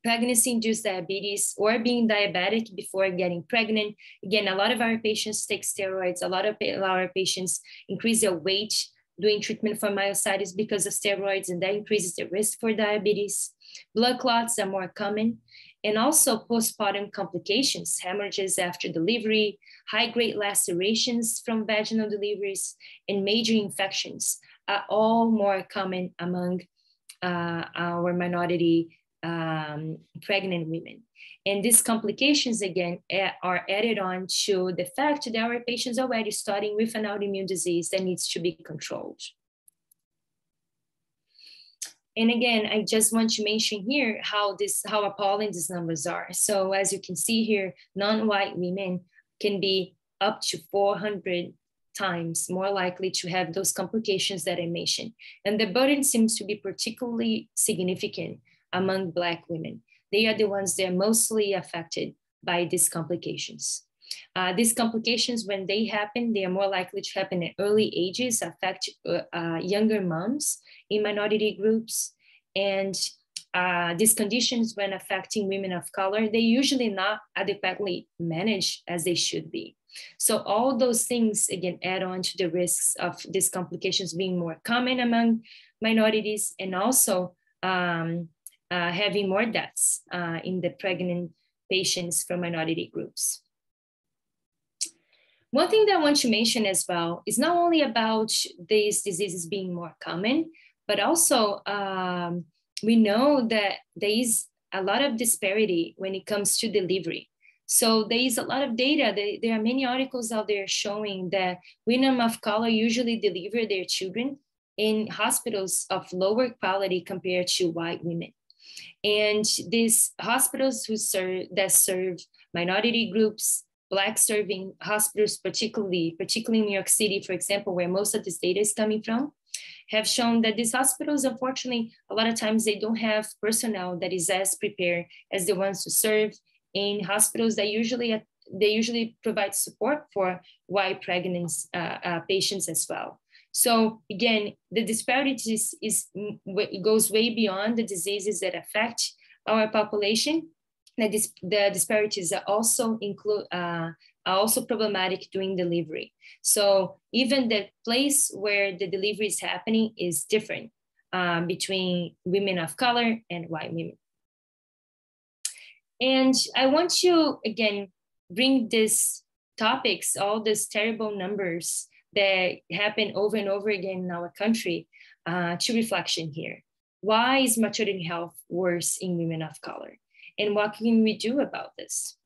pregnancy-induced diabetes, or being diabetic before getting pregnant. Again, a lot of our patients take steroids. A lot of our patients increase their weight doing treatment for myositis because of steroids, and that increases the risk for diabetes. Blood clots are more common. And also postpartum complications, hemorrhages after delivery, high-grade lacerations from vaginal deliveries, and major infections are all more common among our minority pregnant women. And these complications, again, are added on to the fact that our patients are already starting with an autoimmune disease that needs to be controlled. And again, I just want to mention here how appalling these numbers are. So as you can see here, non-white women can be up to 400 times more likely to have those complications that I mentioned. And the burden seems to be particularly significant among Black women. They are the ones that are mostly affected by these complications. These complications, when they happen, they are more likely to happen at early ages, affect younger moms in minority groups. And these conditions, when affecting women of color, they're usually not adequately managed as they should be. So all those things, again, add on to the risks of these complications being more common among minorities, and also having more deaths in the pregnant patients from minority groups. One thing that I want to mention as well is not only about these diseases being more common, but also we know that there is a lot of disparity when it comes to delivery. So there is a lot of data. There are many articles out there showing that women of color usually deliver their children in hospitals of lower quality compared to white women. And these hospitals that serve minority groups, Black serving hospitals, particularly in New York City, for example, where most of this data is coming from, have shown that these hospitals, unfortunately, a lot of times they don't have personnel that is as prepared as the ones who serve in hospitals that usually provide support for white pregnant patients as well. So again, the disparity goes way beyond the diseases that affect our population. The disparities are also problematic during delivery. So even the place where the delivery is happening is different between women of color and white women. And I want to, again, bring these topics, all these terrible numbers that happen over and over again in our country, to reflection here. Why is maternity health worse in women of color? And what can we do about this?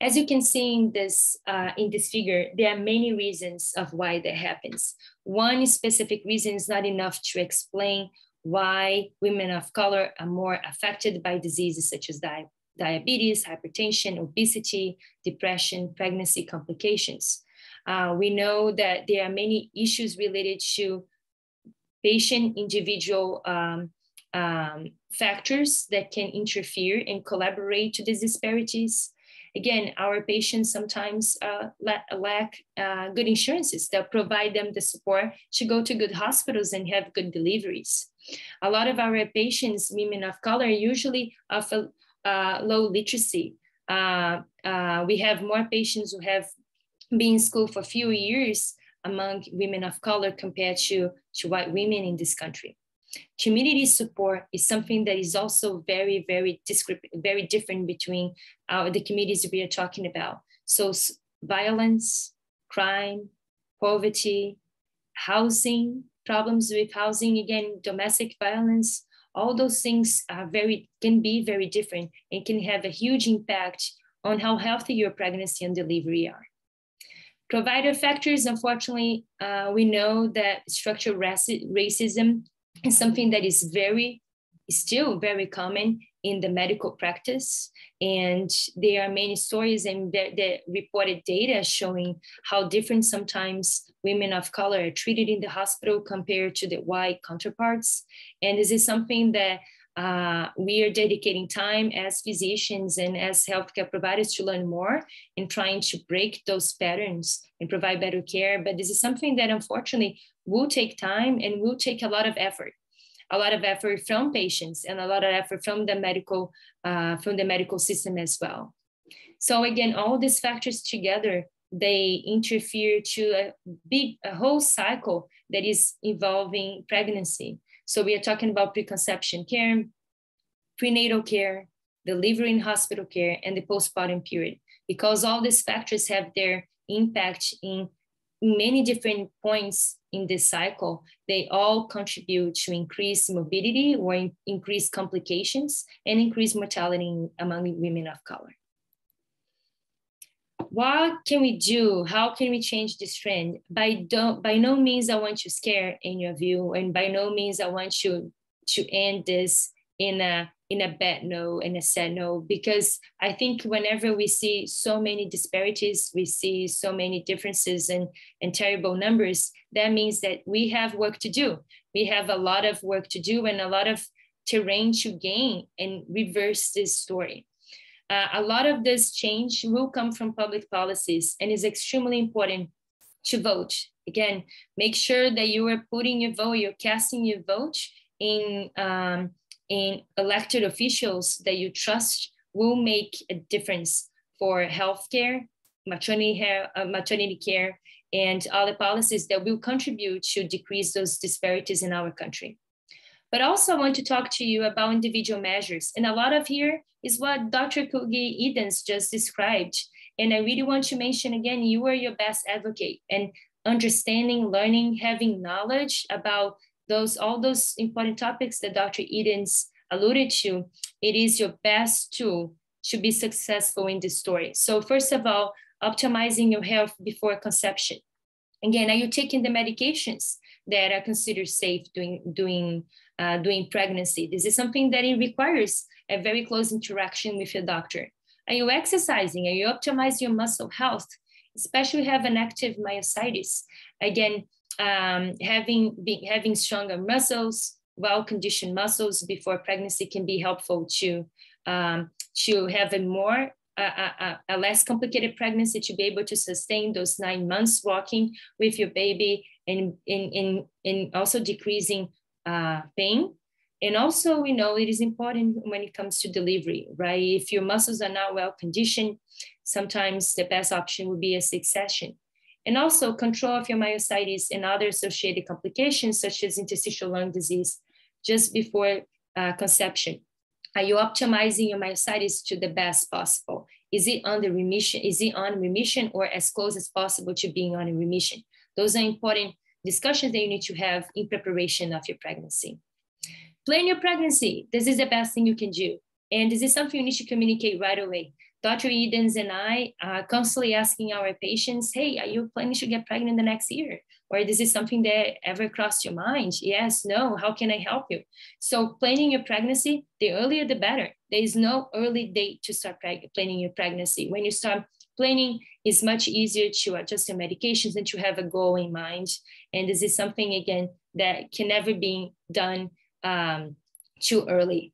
As you can see in this figure, there are many reasons of why that happens. One specific reason is not enough to explain why women of color are more affected by diseases such as diabetes, hypertension, obesity, depression, pregnancy complications. We know that there are many issues related to patient individual factors that can interfere and collaborate to these disparities. Again, our patients sometimes lack good insurances that provide them the support to go to good hospitals and have good deliveries. A lot of our patients, women of color, usually have low literacy. We have more patients who have been in school for a few years among women of color compared to white women in this country. Community support is something that is also very, very different between the communities we are talking about. So violence, crime, poverty, housing, problems with housing, again, domestic violence, all those things are can be very different and can have a huge impact on how healthy your pregnancy and delivery are. Provider factors, unfortunately, we know that structural racism is something that is still very common in the medical practice. And there are many stories and the reported data showing how different sometimes women of color are treated in the hospital compared to the white counterparts. And this is something that we are dedicating time as physicians and as healthcare providers to learn more and trying to break those patterns and provide better care. But this is something that unfortunately will take time and will take a lot of effort from patients and a lot of effort from the medical system as well. So again, all these factors together, they interfere to a whole cycle that is involving pregnancy. So we are talking about preconception care, prenatal care, delivery in hospital care, and the postpartum period, because all these factors have their impact in many different points in this cycle. They all contribute to increased morbidity or increased complications and increased mortality among women of color. What can we do? How can we change this trend? By no means I want you scared in your view, and by no means I want you to end this in a bad note, in a sad note, because I think whenever we see so many disparities, we see so many differences and terrible numbers, that means that we have work to do. We have a lot of work to do and a lot of terrain to gain and reverse this story. A lot of this change will come from public policies and is extremely important to vote. Again, make sure that you are putting your vote, you're casting your vote in elected officials that you trust will make a difference for healthcare, maternity care, and other policies that will contribute to decrease those disparities in our country. But also I want to talk to you about individual measures. And a lot of here is what Dr. Edens just described. And I really want to mention again, you are your best advocate, and understanding, learning, having knowledge about all those important topics that Dr. Edens alluded to, it is your best tool to be successful in this story. So first of all, optimizing your health before conception. Again, are you taking the medications that are considered safe during pregnancy? This is something that it requires a very close interaction with your doctor. Are you exercising? Are you optimizing your muscle health? Especially if you have an active myositis. Again, having stronger muscles, well-conditioned muscles before pregnancy can be helpful to have a less complicated pregnancy, to be able to sustain those 9 months walking with your baby, and in also decreasing pain. And also, we know it is important when it comes to delivery, right? If your muscles are not well-conditioned, sometimes the best option would be a C-section. And also control of your myositis and other associated complications such as interstitial lung disease just before conception. Are you optimizing your myositis to the best possible? Is it on the remission? Is it on remission or as close as possible to being on a remission? Those are important discussions that you need to have in preparation of your pregnancy. Plan your pregnancy. This is the best thing you can do. And this is something you need to communicate right away. Dr. Edens and I are constantly asking our patients, hey, are you planning to get pregnant the next year? Or this is something that ever crossed your mind? Yes, no, how can I help you? So planning your pregnancy, the earlier the better. There is no early date to start planning your pregnancy. When you start planning, it's much easier to adjust your medications and to have a goal in mind. And this is something, again, that can never be done too early.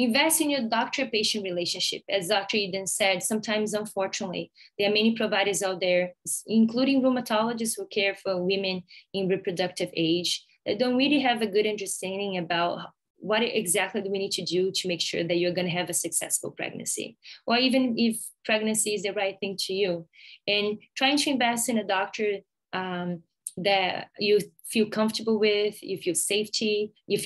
Invest in your doctor-patient relationship. As Dr. Edens said, sometimes, unfortunately, there are many providers out there, including rheumatologists who care for women in reproductive age, that don't really have a good understanding about what exactly do we need to do to make sure that you're going to have a successful pregnancy, or even if pregnancy is the right thing to you. And trying to invest in a doctor that you feel comfortable with, you feel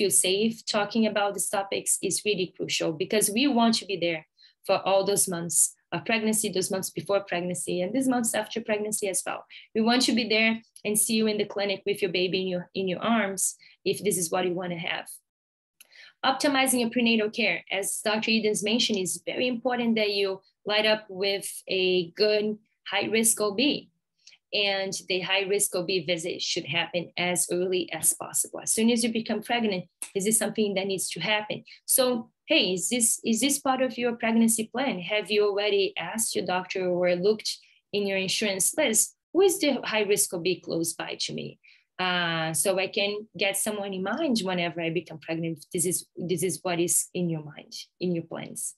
safe talking about these topics is really crucial, because we want to be there for all those months of pregnancy, those months before pregnancy, and these months after pregnancy as well. We want to be there and see you in the clinic with your baby in your arms, if this is what you want to have. Optimizing your prenatal care, as Dr. Edens mentioned, is very important that you light up with a good high-risk OB. And the high-risk OB visit should happen as early as possible. As soon as you become pregnant, is this something that needs to happen? So, hey, is this part of your pregnancy plan? Have you already asked your doctor or looked in your insurance list, who is the high-risk OB close by to me? So I can get someone in mind whenever I become pregnant. This is what is in your mind, in your plans.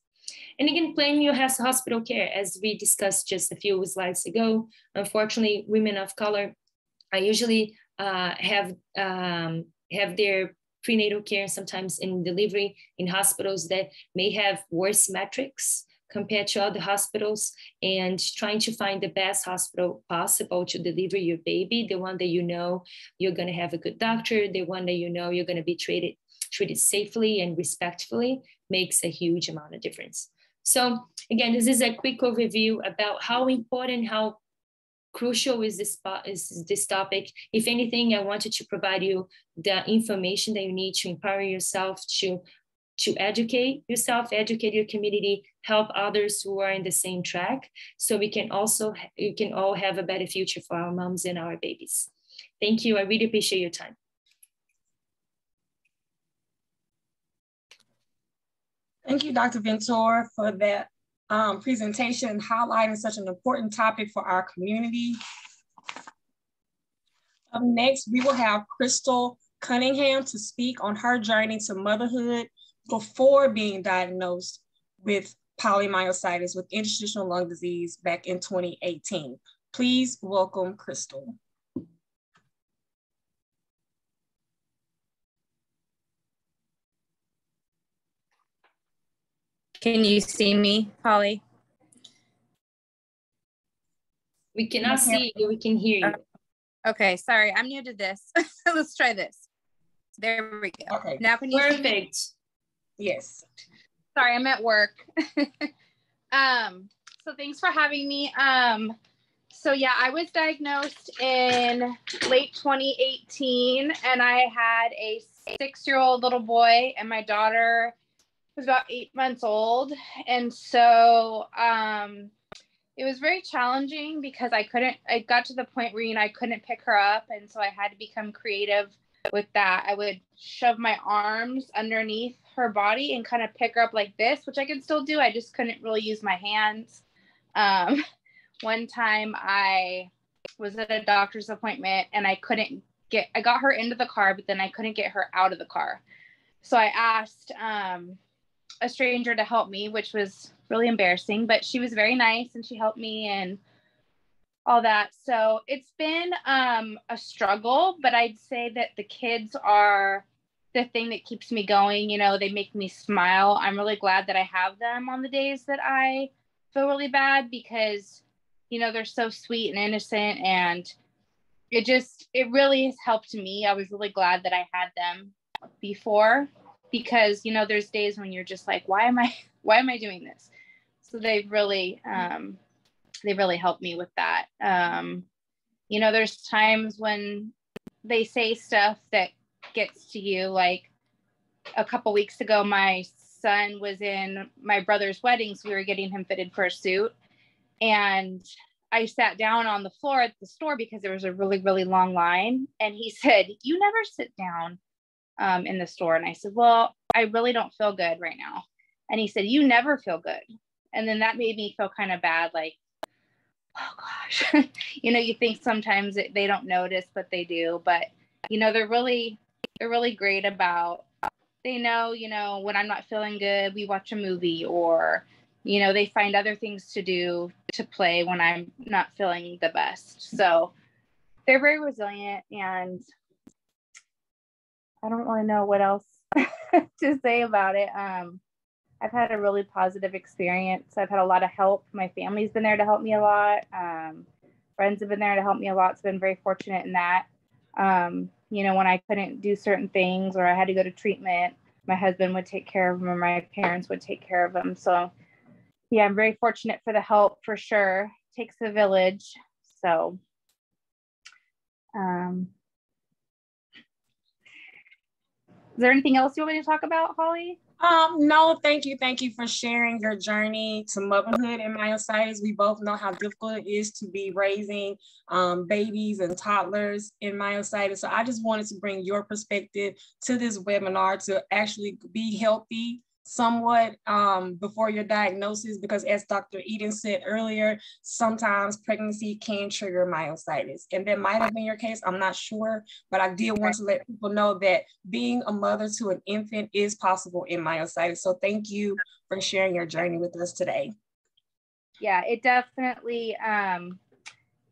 And again, planning your hospital care, as we discussed just a few slides ago. Unfortunately, women of color usually have their prenatal care, sometimes in delivery, in hospitals that may have worse metrics compared to other hospitals, and trying to find the best hospital possible to deliver your baby, the one that you know you're going to have a good doctor, the one that you know you're going to be treated safely and respectfully, makes a huge amount of difference. So again, this is a quick overview about how important, how crucial is this topic. If anything, I wanted to provide you the information that you need to empower yourself, to educate yourself, educate your community, help others who are in the same track, so we can all have a better future for our moms and our babies. Thank you. I really appreciate your time. Thank you, Dr. Ventura, for that presentation highlighting such an important topic for our community. Up next, we will have Crystal Cunningham to speak on her journey to motherhood before being diagnosed with polymyositis with interstitial lung disease back in 2018. Please welcome Crystal. Can you see me, Holly? We cannot see you, we can hear you. Okay, sorry, I'm new to this. Let's try this. There we go. Okay. Now can you see me? Yes. Sorry, I'm at work. So thanks for having me. So yeah, I was diagnosed in late 2018 and I had a 6-year-old little boy and my daughter was about 8 months old. And so it was very challenging because I got to the point where, I couldn't pick her up. And so I had to become creative with that. I would shove my arms underneath her body and kind of pick her up like this, which I can still do. I just couldn't really use my hands. One time I was at a doctor's appointment and I got her into the car, but then I couldn't get her out of the car. So I asked, a stranger to help me, which was really embarrassing, but she was very nice and she helped me and all that. So it's been a struggle, but I'd say that the kids are the thing that keeps me going. They make me smile. I'm really glad that I have them on the days that I feel really bad because, they're so sweet and innocent, and it really has helped me. I was really glad that I had them before, because there's days when you're just like, why am I doing this? So they really helped me with that. There's times when they say stuff that gets to you. Like a couple weeks ago, my son was in my brother's wedding, so we were getting him fitted for a suit, and I sat down on the floor at the store because there was a really, really long line, and he said, "You never sit down in the store." And I said, "Well, I really don't feel good right now." And he said, "You never feel good." And then that made me feel kind of bad. Like, oh gosh, you think sometimes they don't notice, but they do. But, they're really great about, they know, when I'm not feeling good, we watch a movie, or, they find other things to do, to play when I'm not feeling the best. So they're very resilient, and I don't really know what else to say about it. I've had a really positive experience. I've had a lot of help. My family's been there to help me a lot. Friends have been there to help me a lot. So I've been very fortunate in that. When I couldn't do certain things or I had to go to treatment, my husband would take care of them, or my parents would take care of them. So yeah, I'm very fortunate for the help, for sure. It takes a village. So, is there anything else you want me to talk about, Holly? No, thank you. Thank you for sharing your journey to motherhood and myositis. We both know how difficult it is to be raising babies and toddlers in myositis. So I just wanted to bring your perspective to this webinar to actually be healthy somewhat before your diagnosis, because as Dr. Edens said earlier, sometimes pregnancy can trigger myositis, and that might have been your case. I'm not sure, but I did want to let people know that being a mother to an infant is possible in myositis. So thank you for sharing your journey with us today. Yeah, it definitely, I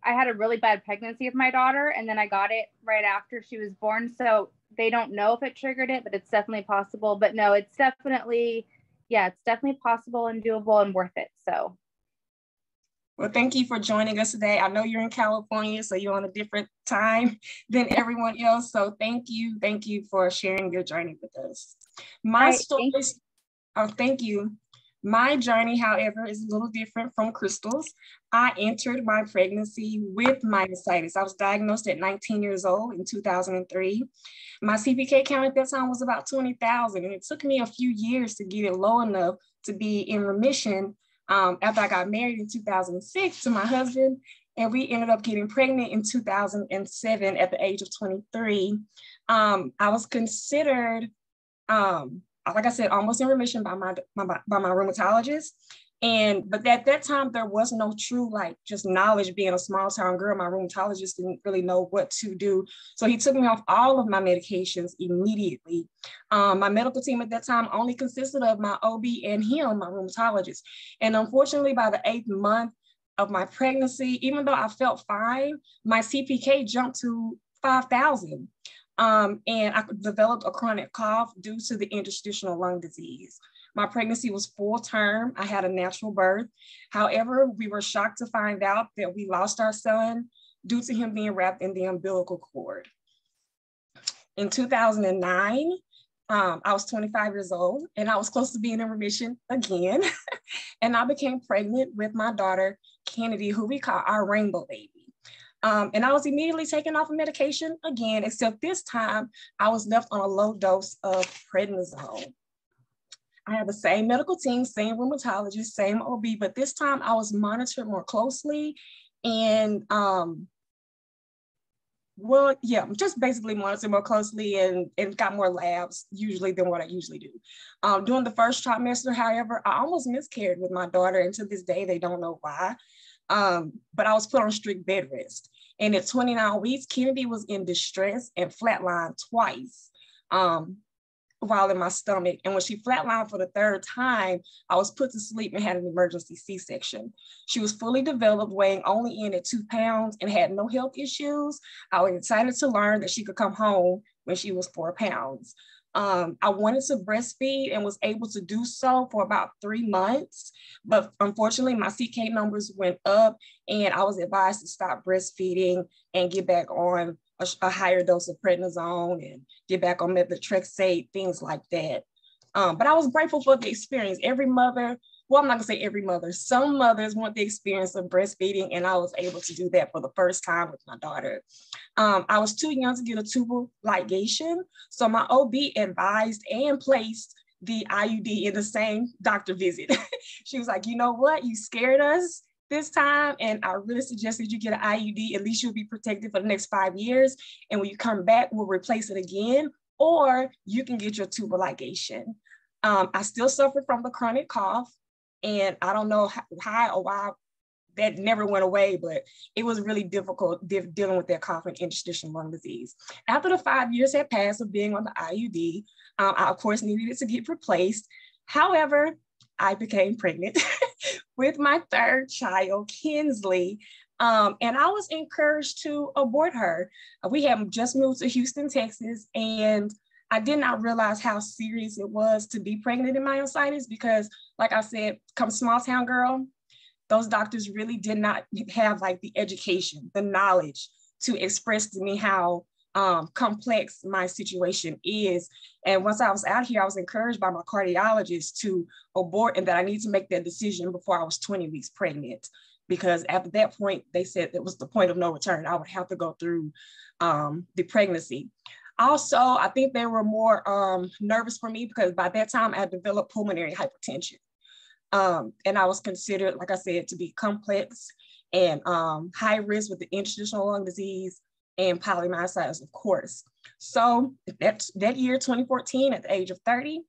had a really bad pregnancy with my daughter, and then I got it right after she was born. So they don't know if it triggered it, but it's definitely possible. But no, it's definitely, yeah, it's definitely possible and doable and worth it. So. Well, thank you for joining us today. I know you're in California, so you're on a different time than everyone else. So thank you. Thank you for sharing your journey with us. My story, thank you. My journey, however, is a little different from Crystal's. I entered my pregnancy with myositis. I was diagnosed at 19 years old in 2003. My CPK count at that time was about 20,000, and it took me a few years to get it low enough to be in remission after I got married in 2006 to my husband, and we ended up getting pregnant in 2007 at the age of 23. I was considered like I said, almost in remission by my rheumatologist. But at that time, there was no true, like, just knowledge. Being a small town girl, my rheumatologist didn't really know what to do. So he took me off all of my medications immediately. My medical team at that time only consisted of my OB and him, my rheumatologist. And unfortunately, by the 8th month of my pregnancy, even though I felt fine, my CPK jumped to 5,000. And I developed a chronic cough due to the interstitial lung disease. My pregnancy was full term. I had a natural birth. However, we were shocked to find out that we lost our son due to him being wrapped in the umbilical cord. In 2009, I was 25 years old and I was close to being in remission again. And I became pregnant with my daughter, Kennedy, who we call our rainbow baby. And I was immediately taken off of medication again, except this time I was left on a low dose of prednisone. I had the same medical team, same rheumatologist, same OB, but this time I was monitored more closely and, just basically monitored more closely and got more labs usually than what I usually do. During the first trimester, however, I almost miscarried with my daughter, and to this day, they don't know why, but I was put on strict bed rest. And at 29 weeks, Kennedy was in distress and flatlined twice. While in my stomach. And when she flatlined for the 3rd time, I was put to sleep and had an emergency C-section. She was fully developed, weighing only in at 2 pounds and had no health issues. I was excited to learn that she could come home when she was 4 pounds. I wanted to breastfeed and was able to do so for about 3 months, but unfortunately my CK numbers went up and I was advised to stop breastfeeding and get back on a higher dose of prednisone and get back on methotrexate, things like that. But I was grateful for the experience. Every mother, well, I'm not gonna say every mother, some mothers want the experience of breastfeeding, and I was able to do that for the first time with my daughter. I was too young to get a tubal ligation, so my OB advised and placed the IUD in the same doctor visit. She was like, you know what, you scared us this time, and I really suggest that you get an IUD. At least you'll be protected for the next 5 years, and when you come back, we'll replace it again, or you can get your tubal ligation. I still suffered from the chronic cough, and I don't know how or why that never went away, but it was really difficult dealing with that cough and interstitial lung disease. After the 5 years had passed of being on the IUD, I of course needed it to get replaced. However, I became pregnant with my 3rd child, Kinsley, and I was encouraged to abort her. We had just moved to Houston, Texas, and I did not realize how serious it was to be pregnant in myositis because, like I said, come small town girl, those doctors really did not have like the education, the knowledge to express to me how complex my situation is. And once I was out here, I was encouraged by my cardiologist to abort and that I need to make that decision before I was 20 weeks pregnant, because after that point, they said that was the point of no return. I would have to go through the pregnancy. Also, I think they were more nervous for me because by that time I had developed pulmonary hypertension. And I was considered, like I said, to be complex and high risk with the interstitial lung disease and polymyositis, of course. So that year, 2014, at the age of 30,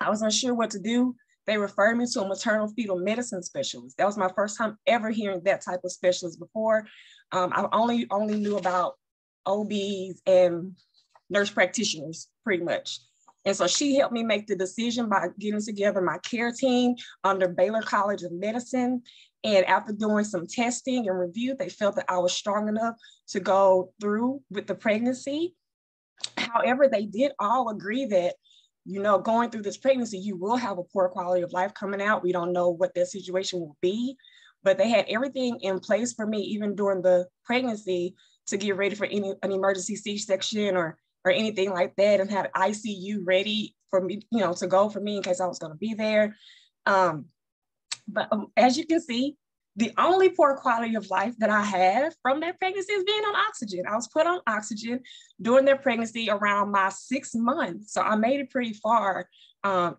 I was unsure what to do. They referred me to a maternal fetal medicine specialist. That was my first time ever hearing that type of specialist before. I only knew about OBs and nurse practitioners, pretty much. And so she helped me make the decision by getting together my care team under Baylor College of Medicine. And after doing some testing and review, they felt that I was strong enough to go through with the pregnancy. However, they did all agree that, you know, going through this pregnancy, you will have a poor quality of life coming out. We don't know what that situation will be, but they had everything in place for me, even during the pregnancy, to get ready for an emergency C-section or anything like that, and had ICU ready for me, you know, to go for me in case I was going to be there. But as you can see, the only poor quality of life that I had from that pregnancy is being on oxygen. I was put on oxygen during that pregnancy around my 6th month. So I made it pretty far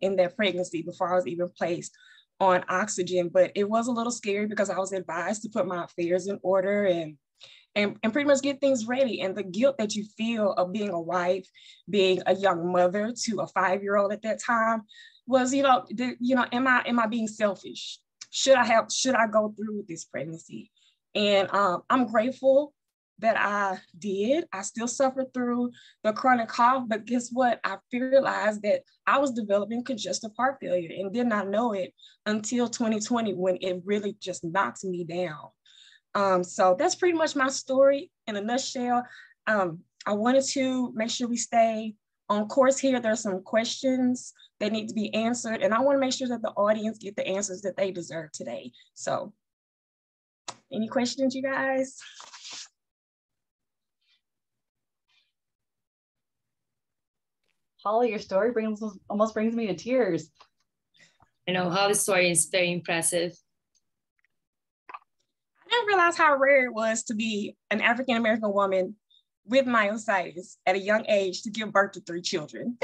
in that pregnancy before I was even placed on oxygen. But it was a little scary because I was advised to put my affairs in order and and pretty much get things ready. And the guilt that you feel of being a wife, being a young mother to a 5-year-old at that time was, am I being selfish? Should I go through with this pregnancy? And I'm grateful that I did. I still suffered through the chronic cough, but guess what? I realized that I was developing congestive heart failure and did not know it until 2020, when it really just knocked me down. So that's pretty much my story in a nutshell. I wanted to make sure we stay on course here. There are some questions that need to be answered, and I want to make sure that the audience get the answers that they deserve today. So any questions, you guys? Holly, your story almost brings me to tears. I know Holly's story is very impressive. I didn't realize how rare it was to be an African-American woman with myositis at a young age to give birth to 3 children.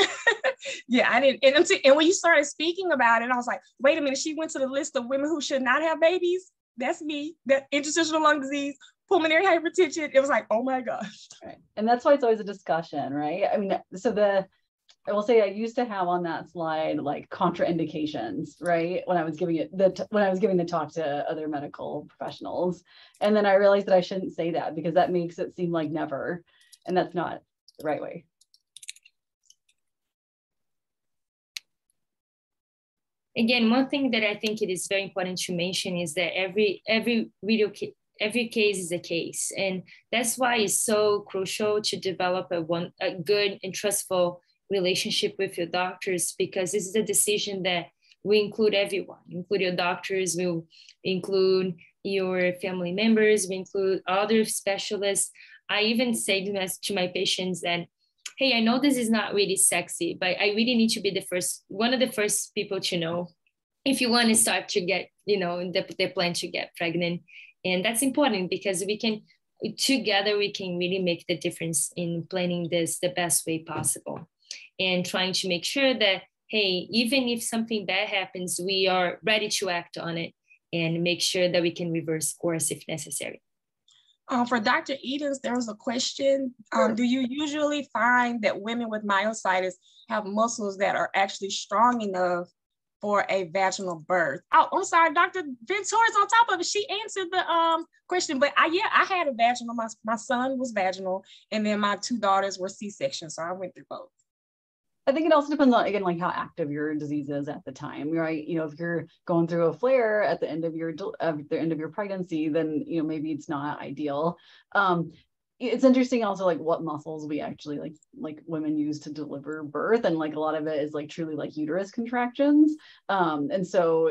Yeah, I didn't. And when you started speaking about it, I was like, wait a minute, she went to the list of women who should not have babies. That's me, that interstitial lung disease, pulmonary hypertension. It was like, oh my gosh. Right. And that's why it's always a discussion, right? I mean, so I will say I used to have on that slide like contraindications, right? When I was giving it, when I was giving the talk to other medical professionals, and then I realized that I shouldn't say that because that makes it seem like never, and that's not the right way. Again, one thing that I think it is very important to mention is that every case is a case, and that's why it's so crucial to develop a good and trustful relationship with your doctors, because this is a decision that we include everyone, include your doctors, we'll include your family members, we include other specialists. I even say to my patients that, hey, I know this is not really sexy, but I really need to be one of the first people to know if you want to start to get, the plan to get pregnant. And that's important because together we can really make the difference in planning this the best way possible. And trying to make sure that, hey, even if something bad happens, we are ready to act on it and make sure that we can reverse course if necessary. For Dr. Edens, there was a question. Do you usually find that women with myositis have muscles that are actually strong enough for a vaginal birth? Oh, I'm sorry, Dr. Ventura's on top of it. She answered the question, but I had a vaginal. My son was vaginal, and then my 2 daughters were C-section, so I went through both. I think it also depends on, again, like how active your disease is at the time, right? If you're going through a flare at the end of your pregnancy, then, maybe it's not ideal. It's interesting also, like what muscles we actually like women use to deliver birth. And like a lot of it is like truly like uterus contractions. And so,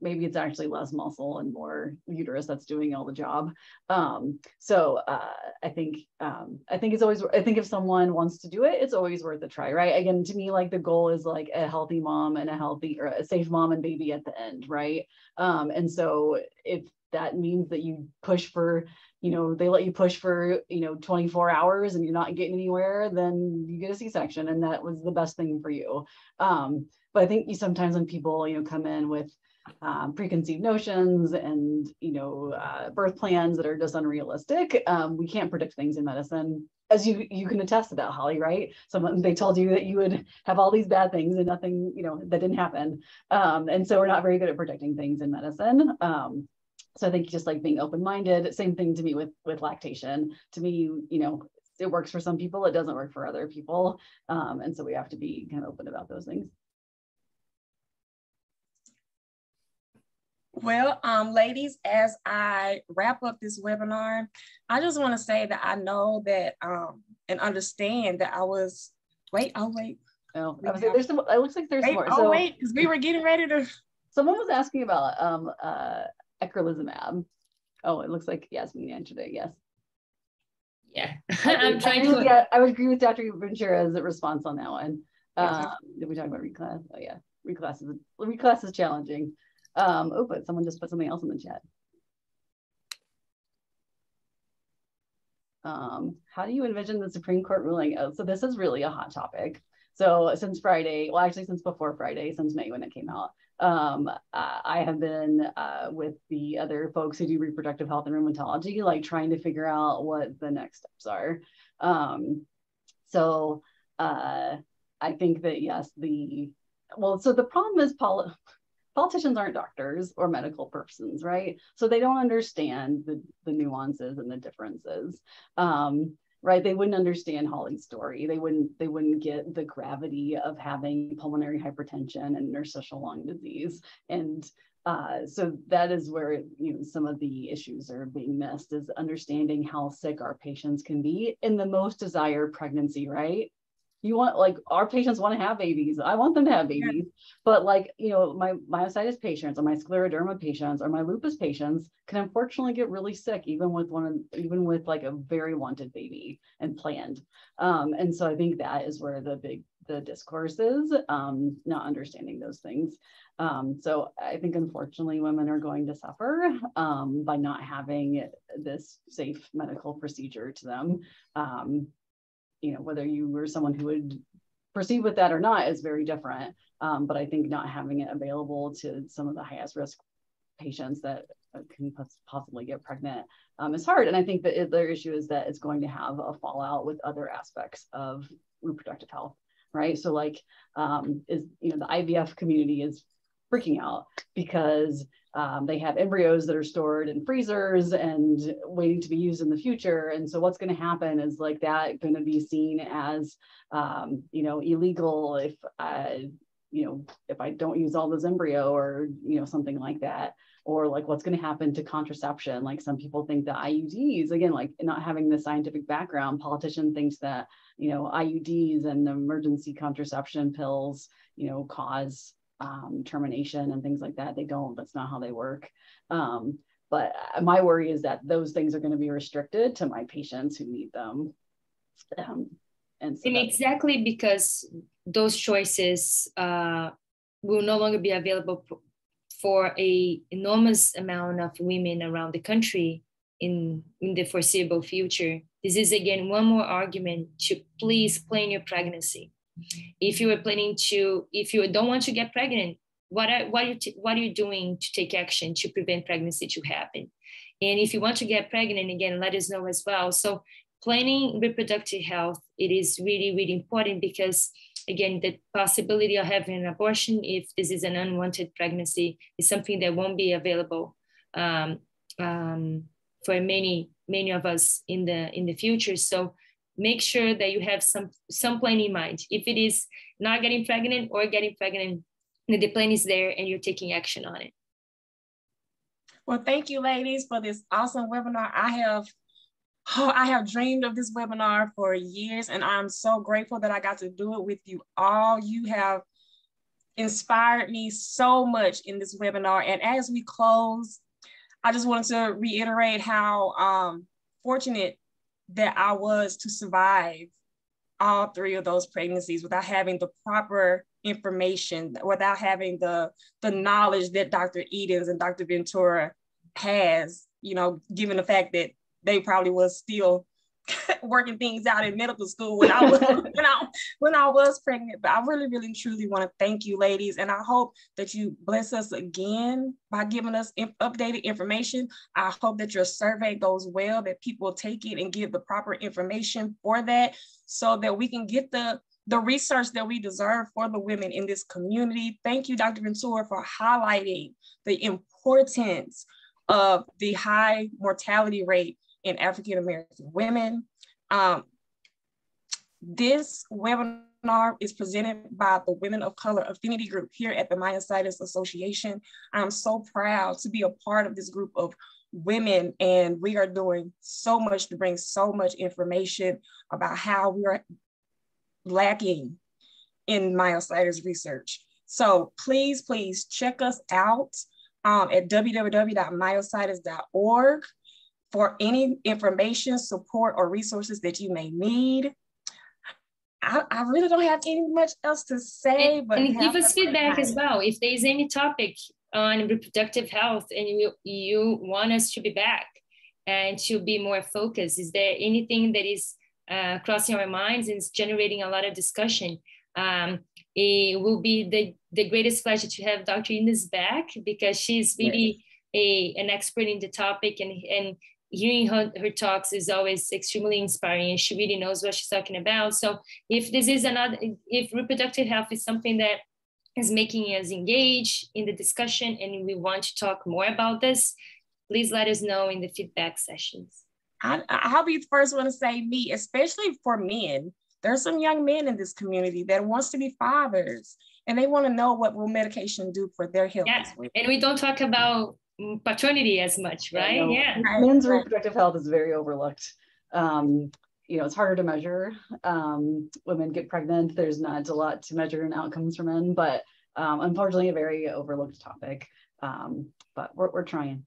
maybe it's actually less muscle and more uterus that's doing all the job. I think it's always, I think if someone wants to do it, it's always worth a try, right? Again, to me, like the goal is like a healthy mom and a safe mom and baby at the end, right? And so if that means that you push for, they let you push for, 24 hours and you're not getting anywhere, then you get a C-section and that was the best thing for you. But I think sometimes when people, come in with preconceived notions and, birth plans that are just unrealistic, we can't predict things in medicine. As you can attest to that, Holly, right? They told you that you would have all these bad things and nothing, that didn't happen. And so we're not very good at predicting things in medicine. So I think just like being open-minded, same thing to me with lactation. To me, it works for some people, it doesn't work for other people. And so we have to be kind of open about those things. Well, ladies, as I wrap up this webinar, I just want to say that I know that and understand that I was, it looks like there's more. Oh, so, wait, because we were getting ready to. Someone was asking about, ecrelizumab. Oh, it looks like Yasmin answered it. Yes. Yeah, I would agree with Dr. Ventura's response on that one. Did we talk about reclass? Oh yeah, reclass is challenging. But someone just put something else in the chat. How do you envision the Supreme Court ruling? Oh, so this is really a hot topic. So since Friday, well, actually since before Friday, since May when it came out, I have been with the other folks who do reproductive health and rheumatology, like trying to figure out what the next steps are. I think that yes, the problem is politicians aren't doctors or medical persons, right? So they don't understand the nuances and the differences. Right, they wouldn't understand Holly's story. They wouldn't get the gravity of having pulmonary hypertension and interstitial lung disease, and so that is where some of the issues are being missed, is understanding how sick our patients can be in the most desired pregnancy. Right? You want, like, our patients want to have babies. I want them to have babies, but my myositis patients or my scleroderma patients or my lupus patients can unfortunately get really sick, even with like a very wanted baby and planned. And so I think that is where the discourse is, not understanding those things. So I think unfortunately women are going to suffer by not having this safe medical procedure to them. Whether you were someone who would proceed with that or not is very different. But I think not having it available to some of the highest risk patients that can possibly get pregnant is hard. And I think that their issue is that it's going to have a fallout with other aspects of reproductive health, right? So the IVF community is freaking out because they have embryos that are stored in freezers and waiting to be used in the future. And so what's going to happen is that going to be seen as, illegal if I don't use all this embryo or, something like that, or what's going to happen to contraception. Some people think that IUDs, again, not having the scientific background, politician thinks that, IUDs and emergency contraception pills, cause termination and things like that. They don't, that's not how they work. But my worry is that those things are going to be restricted to my patients who need them. And exactly, because those choices will no longer be available for an enormous amount of women around the country in the foreseeable future. This is again, one more argument to please plan your pregnancy. If you don't want to get pregnant, what are you doing to take action to prevent pregnancy to happen? And if you want to get pregnant, again, let us know as well. So planning reproductive health, it is really, really important because, again, the possibility of having an abortion, if this is an unwanted pregnancy, is something that won't be available for many of us in the future. So make sure that you have some plan in mind. If it is not getting pregnant or getting pregnant, the plan is there and you're taking action on it. Well, thank you, ladies, for this awesome webinar. I have dreamed of this webinar for years, and I'm so grateful that I got to do it with you all. You have inspired me so much in this webinar. And as we close, I just wanted to reiterate how fortunate that I was to survive all three of those pregnancies without having the proper information, without having the knowledge that Dr. Edens and Dr. Ventura has, given the fact that they probably was still working things out in medical school when I was, when I was pregnant. But I really, really, truly want to thank you, ladies. And I hope that you bless us again by giving us updated information. I hope that your survey goes well, that people take it and give the proper information for that, so that we can get the research that we deserve for the women in this community. Thank you, Dr. Ventura, for highlighting the importance of the high mortality rate in African-American women. This webinar is presented by the Women of Color Affinity Group here at the Myositis Association. I'm so proud to be a part of this group of women, and we are doing so much to bring so much information about how we are lacking in myositis research. So please, please check us out at www.myositis.org. for any information, support, or resources that you may need. I really don't have any much else to say, but give us feedback as well. If there's any topic on reproductive health and you want us to be back and to be more focused, is there anything that is crossing our minds and is generating a lot of discussion? It will be the greatest pleasure to have Dr. Edens back, because she's really an expert in the topic, and hearing her talks is always extremely inspiring, and she really knows what she's talking about. So if this is another, if reproductive health is something that is making us engage in the discussion and we want to talk more about this, please let us know in the feedback sessions. I'll be the first one to say me, especially for men. There's some young men in this community that wants to be fathers, and they want to know what will medication do for their health. Yeah. And we don't talk about paternity as much, right? Yeah. Men's reproductive health is very overlooked. You know, it's harder to measure. Women get pregnant. There's not a lot to measure in outcomes for men, but unfortunately, a very overlooked topic. But we're trying.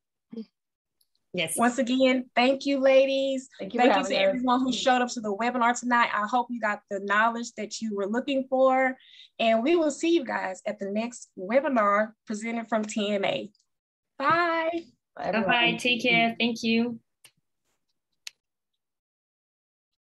Yes. Once again, thank you, ladies. Thank you to everyone who showed up to the webinar tonight. I hope you got the knowledge that you were looking for, and we will see you guys at the next webinar presented from TMA. Bye. Bye. Bye. Take care. Thank you.